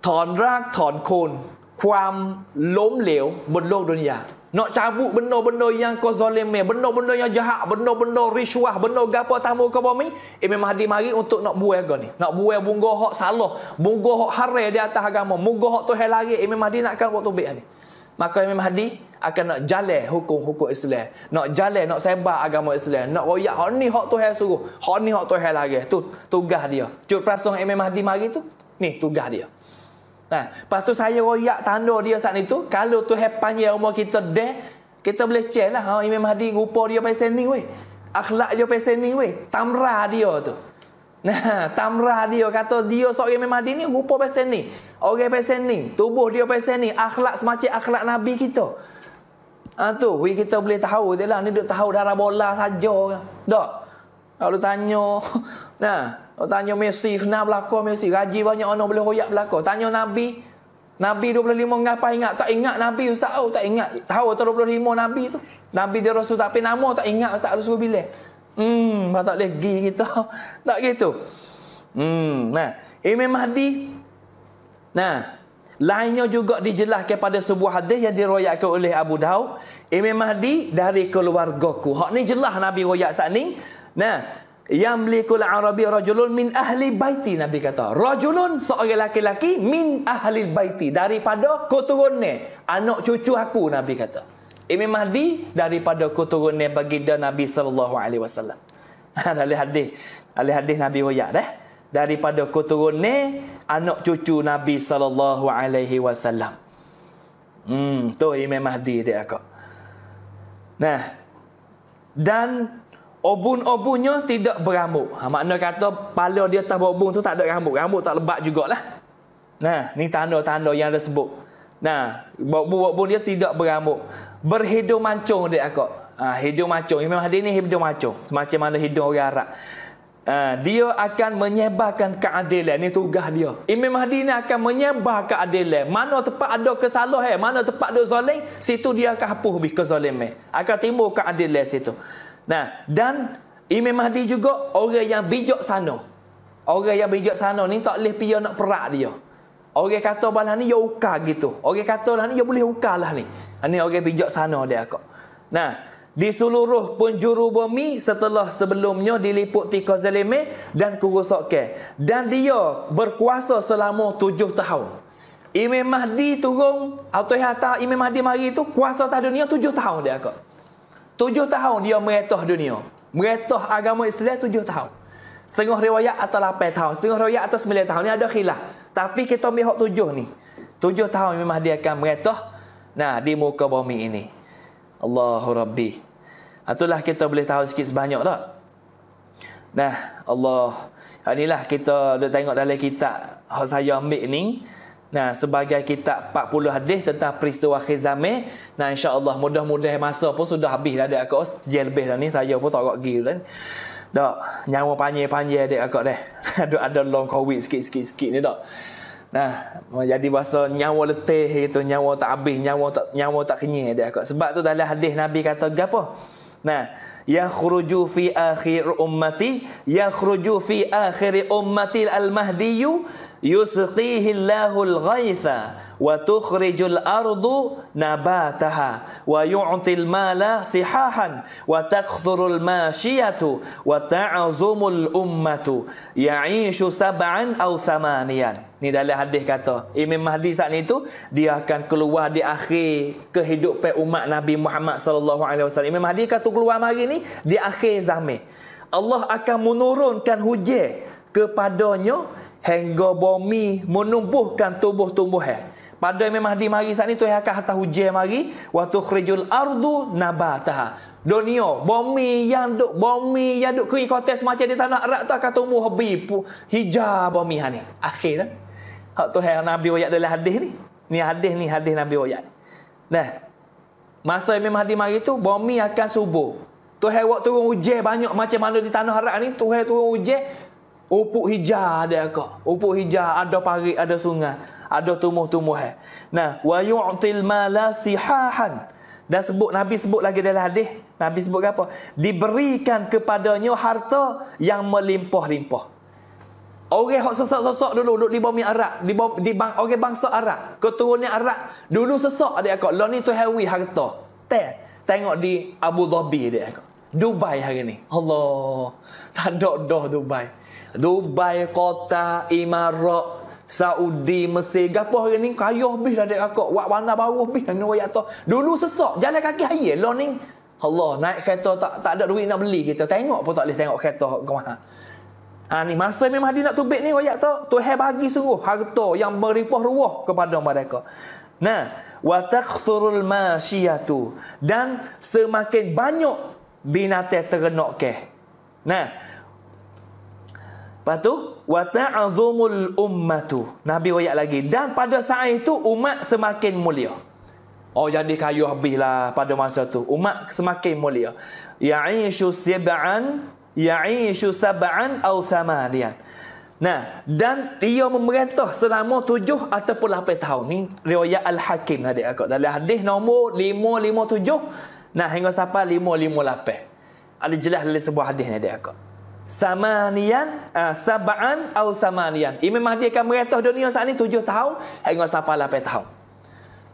thon rak thon kon. Kuam lom leu bun lok dunia. Nak cabut benda-benda yang kezaliman, benda-benda yang jahat, benda-benda risuah, benda gapo atas muka bumi, Imam Mahdi mari untuk nak buai agama ni. Nak buai bunga hak salah, bunga hak haram di atas agama, bunga hak tu helari Imam Mahdi nakkan buat tubik ni. Maka Imam Mahdi akan nak jalai hukum-hukum Islam, nak jalai, nak sebar agama Islam, nak royak hak ni hak Tuhan suruh, hak ni hak Tuhan larang. Tu tugas dia. Cut prasong Imam Mahdi mari tu, ni tugas dia. Nah, lepas tu saya royak tanda dia saat itu, kalau Tuhan panjang umur kita deh, kita boleh cek lah, ha Imam Mahdi rupa dia pasal ni weh. Akhlak dia pasal ni weh. Tamra dia tu. Nah, tamrah dia kata dia seorang Imam Mahdi ni rupa pasal ni, orang pasal ni, tubuh dia pasal ni, akhlak semacam akhlak Nabi kita. Ah ha, tu, we kita boleh tahu jelah ni duk tahu darah bola saja. Tak. Kalau tanya nah, kalau tanya Messi kena belakang Messi, gaji banyak orang boleh royak belakang. Tanya Nabi, Nabi dua puluh lima ngapa ingat? Tak ingat Nabi ustaz au, tak ingat. Tahu tu dua puluh lima Nabi tu. Nabi dia Rasul tapi nama tak ingat ustaz Rasul bila. Hmm, tak boleh pergi kita. Tak gitu. Hmm, nah, Imam Mahdi. Nah, lainnya juga dijelaskan pada sebuah hadis yang diriwayatkan oleh Abu Daud. Imam Mahdi dari keluargaku. Hak ni jelas Nabi royak saat ni. Nah, yamlikul arabi rajulun min ahli baiti, Nabi kata. Rajulun seorang lelaki min ahli baiti, daripada keturunan anak cucu aku, Nabi kata. Imam Mahdi daripada keturunan baginda Nabi sallallahu alaihi wasallam. Dari hadis, dari hadis Nabi royak dah, daripada keturunan anak cucu Nabi sallallahu alaihi wasallam. Hmm, tu Imam Mahdi dia kak. Nah, dan obun-obunnya tidak berambut. Ha, makna kata kepala dia atas obun tu tak ada rambut. Rambut tak lebat jugalah. Nah, ni tanda-tanda yang dia sebut. Nah, obun-obun dia tidak berambut. Berhidung mancung dia akak. Ha, hidung mancung. Imam Mahdi ni hidung mancung. Semacam mana hidung orang Arab. Ha, dia akan menyebarkan keadilan. Ni tugas dia. Imam Mahdi ni akan menyebar keadilan. Mana tempat ada kesalahan, mana tempat ada zalim, situ dia akan hapus kezaliman. Akan timbul keadilan situ. Nah, dan Imam Mahdi juga orang yang bijaksana. Orang yang bijaksana ni tak boleh pia nak perak dia. Orang kata balah ni ya ukar gitu. Orang kata lah ni ya boleh ukar lah ni. Ini orang bijaksana dia akak. Nah, di seluruh penjuru bumi setelah sebelumnya diliputi kezaliman dan kerusakan. Dan dia berkuasa selama tujuh tahun. Imam Mahdi turun atau hatta Imam Mahdi mari tu kuasa atas dunia tujuh tahun dia akak. Tujuh tahun dia meretah dunia. Meretah agama Islam tujuh tahun. Setengah riwayat atau lapan tahun. Setengah riwayat atau sembilan tahun. Ni ada khilaf. Tapi kita ambil hak tujuh ni. Tujuh tahun memang dia akan meretah. Nah, di muka bumi ini. Allahu Rabbi. Itulah kita boleh tahu sikit sebanyak tak? Nah, Allah. Inilah kita dah tengok dalam kitab hak saya ambil ni. Nah, sebagai kitab empat puluh hadis tentang peristiwa akhir zaman. Nah, insya-Allah mudah-mudahan masa pun sudah habis dah adik akak. Sejel lebih dah ni saya pun tak agak gil kan. Dak, nyawa panjang-panjang adik akak dah. Ada ada long covid sikit-sikit-sikit ni dak. Nah, jadi bahasa nyawa letih gitu, nyawa tak habis, nyawa tak nyawa tak kenyang adik akak. Sebab tu dalam hadis Nabi kata gapo? Nah, yakhruju fi akhir ummati, yakhruju fi akhir ummati al-mahdiyyu yusqihi Allahul ghaitha wa tukhrijul ardu nabataha wa yu'til mala sihahan wa takthurul mashiyatu wa ta'zumul ummatu ya'ishu sab'an aw samaniyan. Ini dalam hadis kata Imam Mahdi saat itu dia akan keluar di akhir kehidupan umat Nabi Muhammad sallallahu alaihi wasallam. Imam Mahdi kata keluar hari ni di akhir zaman. Allah akan menurunkan hujan kepadanya hingga bumi menumbuhkan tumbuh-tumbuhan. Pada Imam Mahdi mari saat ni tu akan hantar hujan mari wa tukhrijul ardu nabataha. Dunia, bumi yang duk bumi yang duk kering kotes macam di Tanah Arab tu akan tumbuh hobi hijau bumi hang ni. Akhir dah. Hak tu hang Nabi royak dalam hadis ni. Ni hadis ni hadis Nabi royak. Nah. Masa Imam Mahdi mari tu bumi akan subur. Tuhan waktu turun hujan banyak macam mana di Tanah Arab ni, Tuhan turun hujan upuk hijau ada kok. Upuk hijau ada parit, ada sungai, ada tumbuh-tumbuhan. Nah, wa yu'til mala sihahan. Dan sebut Nabi sebut lagi dalam hadis. Nabi sebut apa? Diberikan kepadanya harta yang melimpah-limpah. Orang hok sesak-sesak dulu duduk di bumi Arab, di bom, di bang, orang bangsa Arab, keturunan Arab, dulu sesak dia kok. Lah ni tu hawi harta. Teh, tengok di Abu Dhabi dia kok. Dubai hari ni. Allah. Tak ada dah Dubai. Dubai, Qatar, Imarat, Saudi, Mesir, gapo hari ni kaya habis dah dek akak. Wak mana baru habis ni royak tu. Dulu sesak, jalan kaki hayal lah ni. Allah, naik kereta tak tak ada duit nak beli kita. Tengok pun tak boleh tengok kereta ke mana. Ha ni masa memang dia nak tubik ni royak tu. Tuhan bagi sungguh harta yang melimpah ruah kepada mereka. Nah, wa takhthurul masyiyatu, dan semakin banyak binatang ternak ke. Nah, lepas tu wa ta'zumul ummatu. Nabi royak lagi, dan pada saat itu umat semakin mulia. Oh jadi kayu habislah pada masa tu. Umat semakin mulia. Ya'ishu sab'an, ya'ishu sab'an aw thamaniyan. Nah, dan dia memerintah selama tujuh ataupun lapan tahun. Ni riwayat Al-Hakim adik akak. Dalam hadis nombor lima lima tujuh nah hingga sampai lima lima lapan. Ada jelas dalam sebuah hadis ni adik akak. Samanian, uh, sabaan atau samanian. Imam Mahdi akan meretoh dunia saat ni tujuh tahun hingga sampai lapan tahun.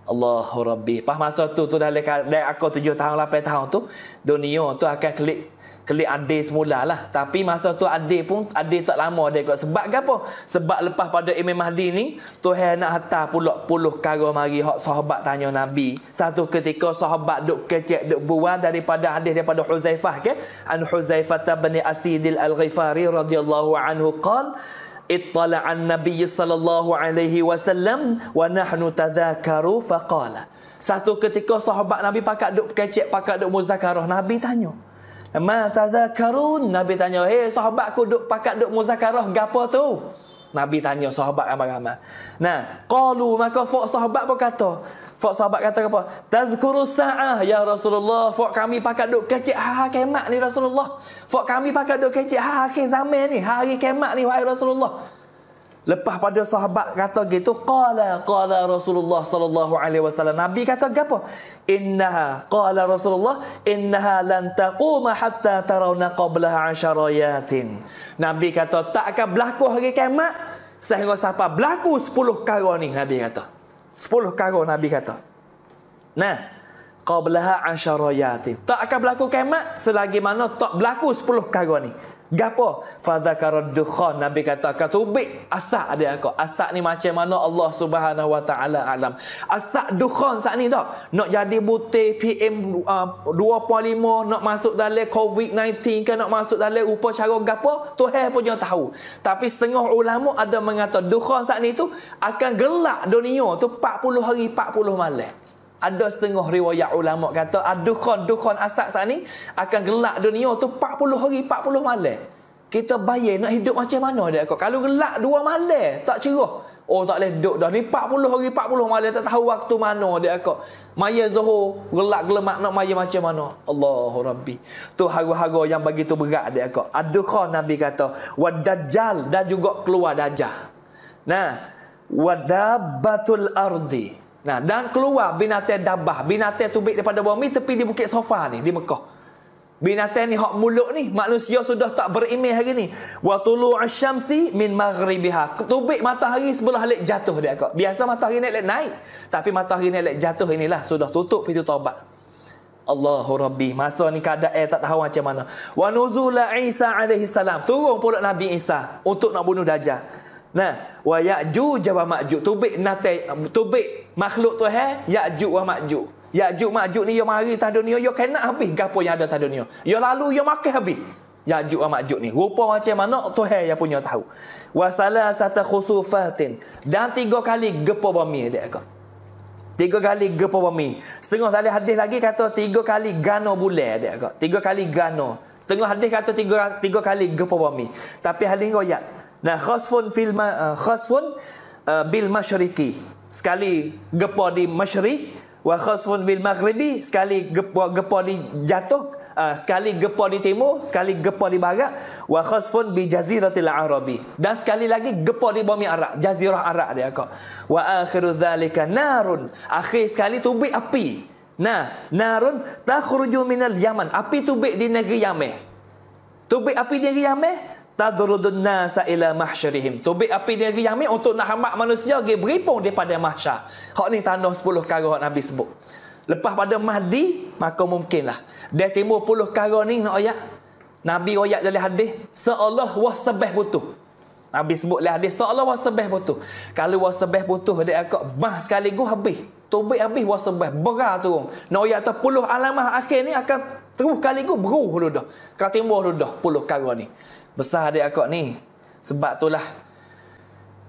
Allahu Rabbi. Pas masa tu tu dah dah aku tujuh tahun lapan tahun tu dunia tu akan klik klik adil semula lah. Tapi masa tu adil pun adil tak lama dia kot. Sebab apa? Sebab lepas pada Imam Mahdi ni Tuhan nak hantar pulak puluh perkara mari hak sahabat tanya Nabi. Satu ketika sahabat duk kecek duk buat daripada hadis daripada Huzaifah ke? An Huzaifah bin Asid Al-Ghifari radhiyallahu anhu qala ittala an-nabiy sallallahu alaihi wasallam wa nahnu tadhakaru faqala. Satu ketika sahabat Nabi pakak duk kecek pakak duk muzakarah, Nabi tanya, "Ma tadzakarun?" Nabi tanya, "Hei sahabatku duk pakak duk muzakarah gapo tu?" Nabi tanya sahabat ramai-ramai. Nah, qalu maka fak sahabat pun kata, fak sahabat kata apa? "Tazkuru sa'ah ya Rasulullah." Fak kami pakak duk kecek ha-ha kiamat ni Rasulullah. Fak kami pakak duk kecek ha-ha akhir zaman ni, hari kiamat ni wahai Rasulullah. Lepas pada sahabat kata gitu, qala qala Rasulullah sallallahu alaihi wasallam. Nabi kata gapo? Innaha qala Rasulullah innaha lan taquma hatta tarawna qablaha asharayatin. Nabi kata tak akan berlaku hari kiamat sehingga sampai berlaku sepuluh perkara ni Nabi kata. sepuluh perkara Nabi kata. Nah, qablaha asharayatin. Tak akan berlaku kiamat selagi mana tak berlaku sepuluh perkara ni. Gapo? Fadzakarad dukhan. Nabi kata akan tubik asap dia aku. Asap ni macam mana Allah Subhanahu wa taala alam. Asap dukhan saat ni dak. Nak jadi butir P M uh, dua koma lima, nak masuk dalam Covid sembilan belas ke, nak masuk dalam upacara gapo? Tuhan pun jangan tahu. Tapi setengah ulama ada mengata dukhan saat ni tu akan gelak dunia tu empat puluh hari empat puluh malam. Ada setengah riwayat ulama kata adukhan dukhan asap saat ni akan gelak dunia tu empat puluh hari empat puluh malam. Kita bayar nak hidup macam mana dia kau? Kalau gelak dua malam tak cerah. Oh tak boleh duduk dah ni empat puluh hari empat puluh malam tak tahu waktu mana dia kau. Maya zuhur gelak gelemak nak maya macam mana? Allahu Rabbi. Tu hara-hara yang begitu berat dia kau. Adukhan Nabi kata wad dajjal dan juga keluar dajjal. Nah, wadabatul ardi. Nah, dan keluar binatang dabah, binatang tubik daripada bumi tepi di bukit Sofa ni di Mekah. Binatang ni hak mulut ni, manusia sudah tak berimeh hari ni. Wa tulu'u asy-syamsi min maghribiha. Ketubik matahari sebelah lek jatuh dia kak. Biasa matahari naik lek naik, tapi matahari naik lek jatuh inilah sudah tutup pintu taubat. Allahu Rabbi, masa ni keadaan eh, tak tahu macam mana. Wa nuzula Isa alaihi salam, turun pula Nabi Isa untuk nak bunuh Dajjal. Nah, wa Yajuj wa Majuj, tubik natai tubik makhluk tu eh Yajuj wa Majuj. Yajuj Majuj ni yang mari atas dunia, yang kena habis gapo yang ada atas dunia. Yang lalu yang makan habis. Yajuj wa Majuj ni rupa macam mana Tuhan yang punya tahu. Wa salasata khusufatin, dan tiga kali gempa bumi dia kata. Tiga kali gempa bumi. Setengah tadi hadis lagi kata tiga kali gano bulan dia kata. Tiga kali gano. Tengah hadis kata tiga tiga kali gempa bumi. Tapi hadis royak. Nah, khasfun fil ma, uh, khasfun uh, bil masyriqi. Sekali gempa di masyrik, wa khasfun bil maghribi, sekali gempa gempa di jatuh, uh, sekali gempa di timur, sekali gempa di barat, wa khasfun bi jaziratil arabi. Dan sekali lagi gempa di bumi Arab, jazirah Arab dia kak. Wa akhiru zalika narun. Akhir sekali tubik api. Nah, narun takhruju minal Yaman. Api tubik di negeri Yaman. Tubik api di negeri Yaman tadrudun nasa ila mahsyarihim. Tubik api di negeri Yaman untuk nak hamak manusia pergi beripung daripada mahsyar. Hak ni tanah sepuluh perkara hak Nabi sebut. Lepas pada Mahdi, maka mungkinlah dia timur puluh perkara ni nak ayat. Nabi ayat dari hadis, seolah wasabih butuh. Nabi sebut lah hadis, seolah wasabih butuh. Kalau wasabih butuh dia akak bah sekaligus habis. Tubik habis wasabih berat turun. Nak ayat tu puluh alamah akhir ni akan terus sekaligus beruh dulu dah. Kalau timur dulu dah puluh perkara ni. Besar adik akak ni. Sebab itulah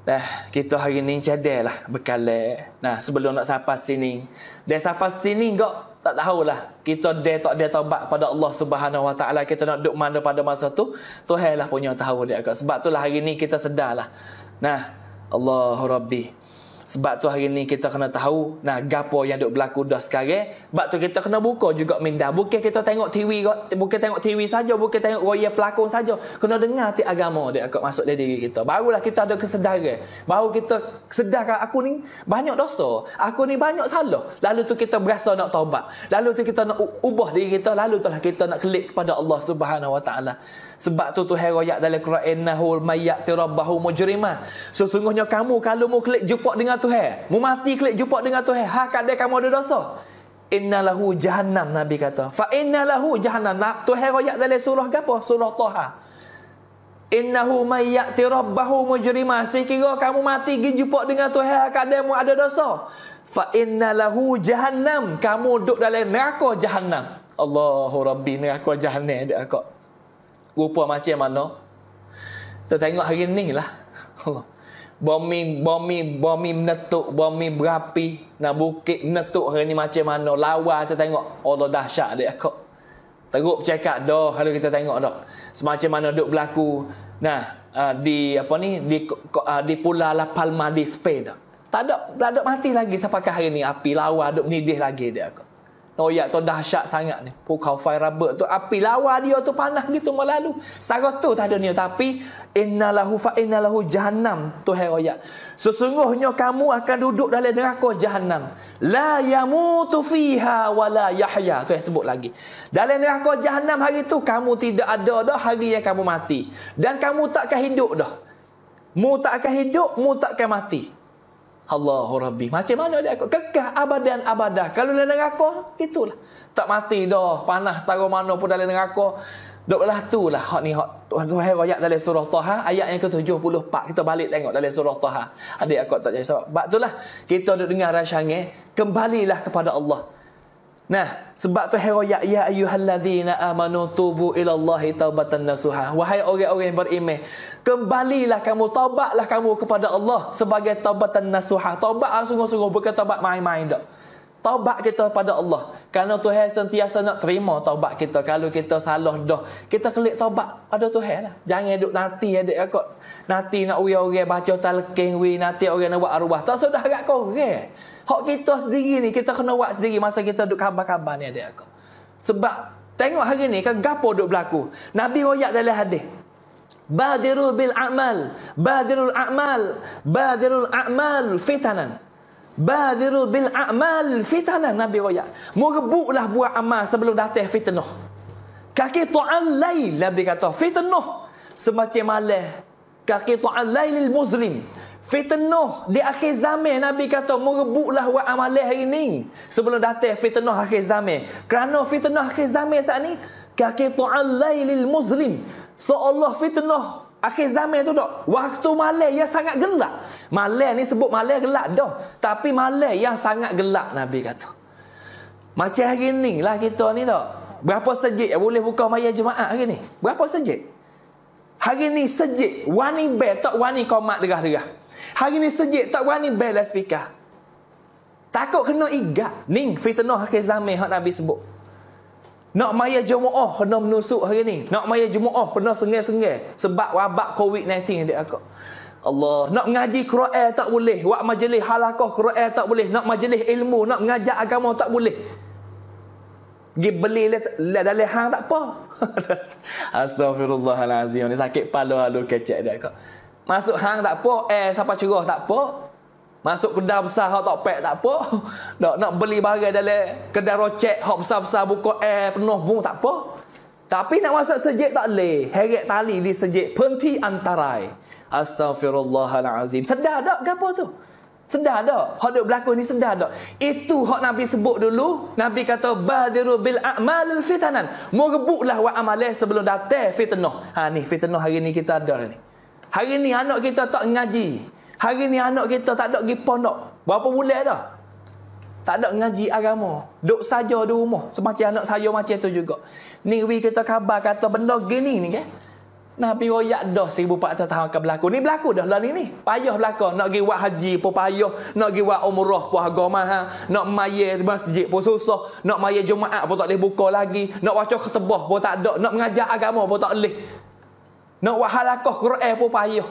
dah kita hari ni cadel lah berkalai. Nah, sebelum nak sapa sini, dia sapa sini gak tak tahulah. Kita dia tak dia taubat pada Allah Subhanahu Wa Taala, kita nak duduk mana pada masa tu, Tuhan lah punya tahu adik akak. Sebab itulah hari ni kita sedarlah. Nah, Allahu Rabbi. Sebab tu hari ni kita kena tahu nah gapo yang duk berlaku dah sekarang. Sebab tu kita kena buka juga minda. Bukan kita tengok T V, bukan tengok T V saja, bukan tengok royal pelakon saja. Kena dengar ti agama dia akak masuk dari diri kita. Barulah kita ada kesedaran. Baru kita sedar aku ni banyak dosa. Aku ni banyak salah. Lalu tu kita berasa nak taubat. Lalu tu kita nak ubah diri kita. Lalu tu lah kita nak klik kepada Allah Subhanahu Wa Taala. Sebab tu Tuhan royak dalam Quran nahul mayyat tirabahu mujrimah. Sesungguhnya kamu kalau mu klik jumpa dengan Tuhan, mu mati klik jumpa dengan Tuhan, hak kadai kamu ada dosa. Innalahu jahannam, Nabi kata. Fa innalahu jahannam. Tuhan royak dalam surah gapo? Surah Taha. Innahu may ya'ti rabbahu mujrima. Sekiranya kamu mati pergi jumpa dengan Tuhan, hak kadai mu ada dosa. Fa innalahu jahannam. Kamu duduk dalam neraka jahannam. Allahu Rabbi, neraka jahannam dak kak. Rupa macam mana? Kita tengok hari ni lah. Allah. Bomi, bomi, bomi menetuk, bomi berapi. Nak bukit menetuk hari ni macam mana. Lawa kita tengok. Allah dahsyat dia kok. Teruk cakap dah kalau kita tengok dah. Semacam mana duk berlaku. Nah, uh, di apa ni, di uh, di Pulau La Palma di Spain dah. Tak ada, tak ada mati lagi sampai hari ni api lawa duk menidih lagi dia kok. Noyak tu dahsyat sangat ni. Pukau fire rubber tu api lawa dia tu panas gitu melalu. Sarah tu tak ada ni, tapi innalahu fa innalahu jahannam. Tuhan royak. Sesungguhnya kamu akan duduk dalam neraka jahannam. La yamutu fiha wa la yahya. Tuhan sebut lagi. Dalam neraka jahannam hari tu kamu tidak ada dah hari yang kamu mati. Dan kamu takkan hidup dah. Mu takkan hidup, mu takkan mati. Allahu Rabbi. Macam mana dia aku? Kekah abadan abadah. Kalau dalam neraka, itulah. Tak mati dah. Panas taruh mana pun dalam neraka. Duklah tu lah. Hak ni hak. Tuhan royak dalam surah Taha. Ayat yang ke tujuh puluh empat. Kita balik tengok dalam surah Taha. Adik aku tak jadi sebab. Sebab itulah. Kita duduk dengar rasyangnya. Kembalilah kepada Allah. Nah, sebab tu royak ya ayyuhallazina amanu tubu ilallahi taubatan nasuha. Wahai orang-orang yang beriman, kembalilah kamu, taubatlah kamu kepada Allah sebagai taubatan nasuha. Taubat sungguh-sungguh, bukan taubat main-main dak. Taubat kita pada Allah. Kerana Tuhan sentiasa nak terima taubat kita. Kalau kita salah dah, kita kelik taubat pada Tuhan lah. Jangan duk nanti adik akak. Nanti nak orang-orang baca talqin we, nanti orang nak buat arwah. Tak sudah agak korang. Hak kita sendiri ni, kita kena buat sendiri masa kita duduk khabar-khabar ni adik aku. Sebab, tengok hari ni kan gapo duduk berlaku. Nabi royak dalam hadis. Badirul bil a'mal. Badirul a'mal. Badirul a'mal fitanan. Badirul bil a'mal fitanan. Nabi royak. Merebutlah buat amal sebelum datang fitnah. Kaki ta'an lail, Nabi kata fitnah semacam malah. Kaki ta'an lailil muslim, fitnah di akhir zaman. Nabi kata merebutlah wa amalan hari ini sebelum datang fitnah akhir zaman. Kerana fitnah akhir zaman saat ni kaki ta'an lailil muslim, seolah fitnah akhir zaman tu tak? Waktu malam yang sangat gelap. Malam ni sebut malam gelap dah, tapi malam yang sangat gelap, Nabi kata. Macam hari ni lah kita ni tak? Berapa sejik yang boleh buka maya jemaah hari ni? Berapa sejik? Hari ni sejik, wani bel tak wani komat derah-derah. Hari ni sejik tak wani bel lah speaker. Takut kena igat. Ning fitnah akhir zaman hak Nabi sebut. Nak maya jemaah kena menusuk hari ni. Nak maya jemaah kena sengih-sengih sebab wabak Covid sembilan belas dia akak. Allah, nak ngaji Quran tak boleh, buat majlis halaqah Quran tak boleh, nak majlis ilmu, nak mengajar agama tak boleh. Gi beli dalam hang tak apa. Astagfirullahalazim, ni sakit pala halu kecek dia akak. Masuk hang tak apa, air sampai cerah tak apa. Masuk kedai besar hak tak pek tak apa. Nak nak beli barang dalam kedai rocek hak besar-besar buka air penuh bung tak apa. Tapi nak masuk sejik tak leh. Heret tali di sejik penti antarai. Astaghfirullahalazim. Sedar tak gapo tu? Sedar tak? Hak duk berlaku ni sedar tak? Itu hak Nabi sebut dulu. Nabi kata badiru bil a'malil fitanan. Merebutlah wa amalan sebelum datang fitnah. Ha ni fitnah hari ni kita ada ni. Hari ni anak kita tak ngaji. Hari ni anak kita tak ada pergi pondok. Berapa bulan dah? Tak ada ngaji agama. Duk saja di rumah. Semacam anak saya macam tu juga. Ni we kita khabar kata benda gini ni kan. Nabi royak dah seribu empat ratus tahun akan berlaku. Ni berlaku dah lah ni ni. Payah belakang. Nak pergi buat haji pun payah. Nak pergi buat umrah pun harga mahal. Nak mayat masjid pun susah. Nak mayat Jumaat pun tak boleh buka lagi. Nak baca khutbah pun tak ada. Nak mengajar agama pun tak boleh. Nak buat halaqah Quran pun payah.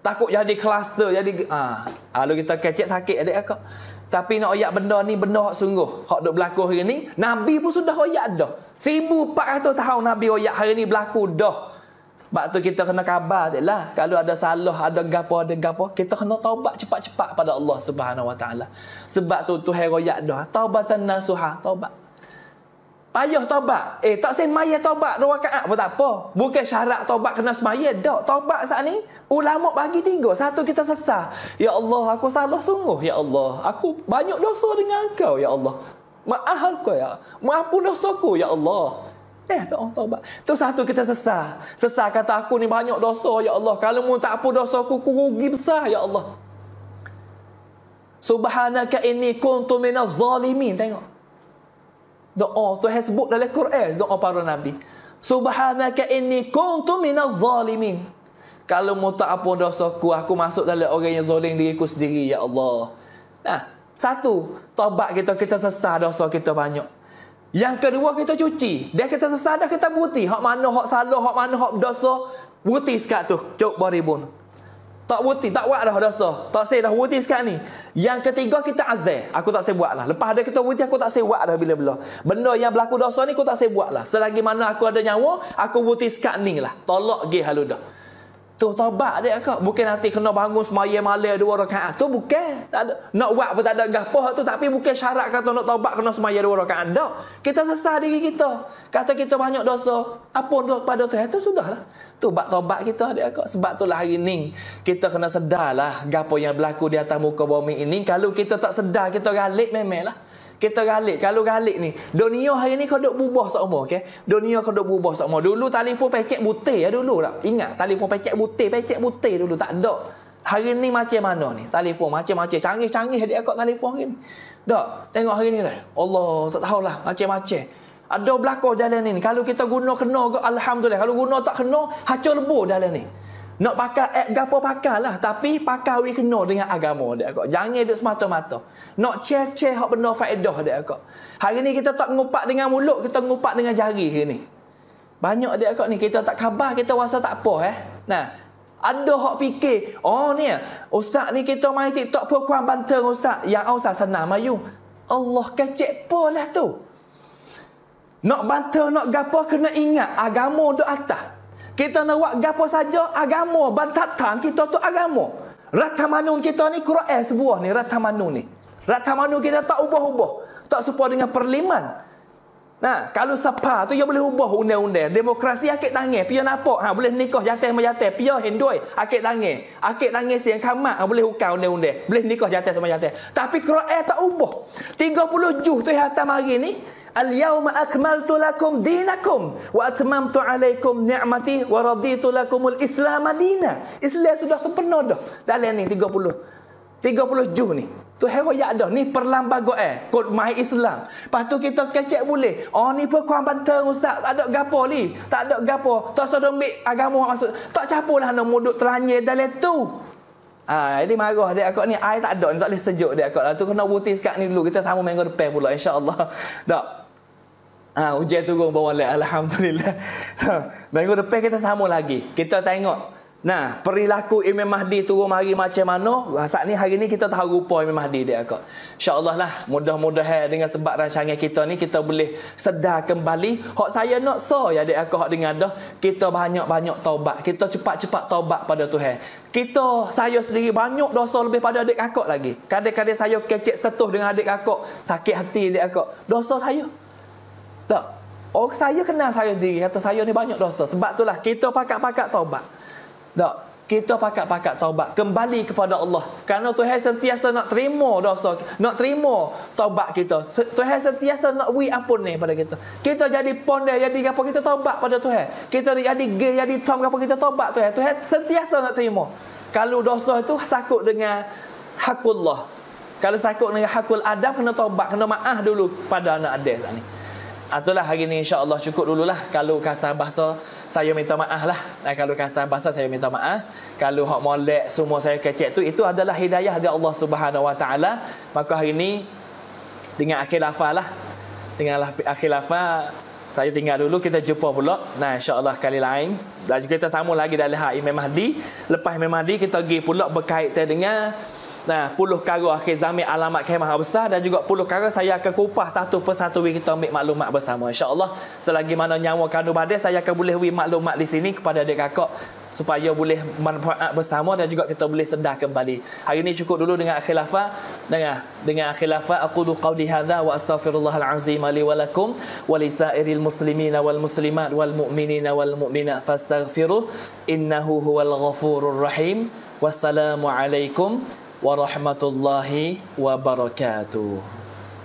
Takut jadi kluster, jadi ah, ha. Lalu kita kecek sakit adik akak. Tapi nak oyak benda ni benda hak sungguh. Hak duk berlaku hari ni, Nabi pun sudah oyak dah. seribu empat ratus tahun Nabi oyak hari ni berlaku dah. Sebab tu kita kena khabar diklah. Kalau ada salah, ada gapo, ada gapo, kita kena taubat cepat-cepat pada Allah Subhanahu Wa Taala. Sebab tu Tuhan royak dah. Taubatan nasuha, taubat. Payah taubat. Eh, tak semaya taubat dua rakaat pun tak apa. Bukan syarat taubat kena semaya dak. Taubat saat ni ulama bagi tiga. Satu, kita sesah. Ya Allah, aku salah sungguh. Ya Allah, aku banyak dosa dengan Kau. Ya Allah, maaf aku ya. Maafkan dosaku ya Allah. Eh, tak orang taubat. Tu satu, kita sesah. Sesah kata aku ni banyak dosa ya Allah. Kalau mu tak apa dosaku, ku rugi besar ya Allah. Subhanaka inni kuntu minaz zalimin. Tengok. Doa Tuhan sebut dalam Quran, doa para Nabi. Subhanaka inni kuntu minaz zalimin. Kalau mu tak apa dosaku, aku masuk dalam orang yang zalim diriku sendiri ya Allah. Nah, satu, taubat kita, kita sesah dosa kita banyak. Yang kedua, kita cuci. Dia kita sesah dah, kita berhenti. Hak mana hak salah, hak mana hak dosa, berhenti sekat tu. Cuk baribun. Tak berhenti, tak buat dah dosa. Tak saya dah berhenti sekarang ni. Yang ketiga, kita azal. Aku tak saya buat lah. Lepas ada kita berhenti, aku tak saya buat dah bila-bila. Benda yang berlaku dosa ni, aku tak saya buat lah. Selagi mana aku ada nyawa, aku berhenti sekarang ni lah. Tolak gih haludah. Tu taubat dia akak. Bukan nanti kena bangun semaya malam dua rakaat. Tu bukan. Tak ada. Nak buat pun tak ada gapoh tu. Tapi bukan syarat kata nak taubat kena semaya dua rakaat. Tak. Kita sesah diri kita. Kata kita banyak dosa. Apa dosa pada Tuhan tu sudahlah. Tu taubat kita adik akak. Sebab tu lah hari ni kita kena sedarlah gapo yang berlaku di atas muka bumi ini. Kalau kita tak sedar, kita galik memanglah. Kita galik. Kalau galik ni, dunia hari ni kau duk berubah seumur, okey? Dunia kau duk berubah seumur. Dulu telefon pecek butir ya dulu tak? Ingat telefon pecek butir, pecek butir dulu tak ada. Hari ni macam mana ni? Telefon macam-macam, canggih-canggih adik akak telefon hari ni. Tak, tengok hari ni dah. Allah, tak tahulah macam-macam. Ada belakang jalan ni. Kalau kita guna kena ke alhamdulillah. Kalau guna tak kena, hancur lebur jalan ni. Nak pakai app gapo pakailah, tapi pakai we kena dengan agama dak akak. Jangan duk semata-mata nak ceh-ceh hak benda faedah dak akak. Hari ni kita tak ngupak dengan mulut, kita ngupak dengan jari hari ni. Banyak dak akak ni kita tak khabar, kita rasa tak apa eh. Nah, ada hak fikir, oh ni ustaz ni kita main TikTok pun kurang banteng ustaz. Yang ustaz senang mayu. Allah kecek polah tu. Nak banteng nak gapo kena ingat agama duk atas. Kita nak buat gapo saja agama, bantatan kita tu agama. Ratamanun kita ni Quran sebuah ni, ratamanun ni. Ratamanun kita tak ubah-ubah. Tak serupa dengan parlimen. Nah, kalau siapa tu yang boleh ubah undang-undang. Demokrasi akik tangan, pia nampak. Ha, boleh nikah jantan sama jantan, pia hendoi akik tangan. Akik tangan siang kamat, ha, boleh hukam undang-undang. Boleh nikah jantan sama jantan. Tapi Quran tak ubah. tiga puluh juz tu yang hantar mari ni. Al-yawma akmaltu lakum dinakum wa atmamtu alaikum ni'mati wa raditu lakumul islam madina. Islam sudah sempurna dah. Dalam ni tiga puluh. tiga puluh juz ni. Tu heroyak dah. Ni perlambagaan kod mai Islam. Lepas tu kita kecek boleh. Oh ni pun kurang banteng ustaz. Tak ada gapo ni. Tak ada gapo. Tak sudah ambil agama maksud. Tak capurlah nak muduk terlanjir dalam tu. Ah, jadi marah dia akak ni air tak ada, tak boleh sejuk dia akak. Lah tu kena buti sekat ni dulu. Kita sama minggu depan pula insya-Allah. Tak. Ah, hujan turun bawah lah alhamdulillah. Minggu depan kita sama lagi. Kita tengok. Nah, perilaku Imam Mahdi turun mari macam mana? Saat ni hari ni kita tahu rupa Imam Mahdi dia akak. Insya-Allah lah, mudah-mudahan dengan sebab rancangan kita ni kita boleh sedar kembali. Hak saya nak so ya dia akak hak dengar dah. Kita banyak-banyak taubat. Kita cepat-cepat taubat pada Tuhan. Kita, saya sendiri banyak dosa lebih pada adik kakak lagi. Kadang-kadang saya kecek setuh dengan adik kakak. Sakit hati adik kakak. Dosa saya. Tak. Oh, saya kenal saya sendiri. Kata saya ni banyak dosa. Sebab itulah kita pakat-pakat taubat. Tak. Kita pakat-pakat taubat. Kembali kepada Allah. Kerana Tuhan sentiasa nak terima dosa. Nak terima taubat kita. Tuhan sentiasa nak beri ampun ni pada kita. Kita jadi pondai, jadi apa kita taubat pada Tuhan. Kita jadi gay, jadi tom, apa kita taubat Tuhan. Tuhan sentiasa nak terima. Kalau dosa itu sakut dengan hakullah. Kalau sakut dengan hakul adam, kena taubat. Kena maaf dulu pada anak adik saat ni. Itulah hari ni insya-Allah cukup dululah. Kalau kasar bahasa saya minta maaf lah. Kalau kasar bahasa saya minta maaf. Kalau hak molek semua saya kecek tu, itu adalah hidayah dari Allah Subhanahu Wa Taala. Maka hari ni dengan akhir lafaz lah. Dengan akhir lafaz saya tinggal dulu, kita jumpa pula. Nah, insya-Allah kali lain dan kita sambung lagi dalam hak Imam Mahdi. Lepas Imam Mahdi kita pergi pula berkaitan dengan nah, puluh perkara akhir zaman, alamat kemah besar, dan juga puluh perkara saya akan kupas satu persatu bagi kita ambil maklumat bersama insya-Allah. Selagi mana nyawa kanu badai, saya akan boleh bagi maklumat di sini kepada adik kakak supaya boleh manfaat bersama dan juga kita boleh sedar kembali. Hari ini cukup dulu dengan akhir lafaz. Dengar dengan akhir lafaz aqulu qauli hadza wa astaghfirullahal azim li wa lakum wa lisairil muslimin wal muslimat wal mu'minina wal mu'minat fastaghfiruh innahu huwal ghafurur rahim. Wassalamu alaikum warahmatullahi wabarakatuh.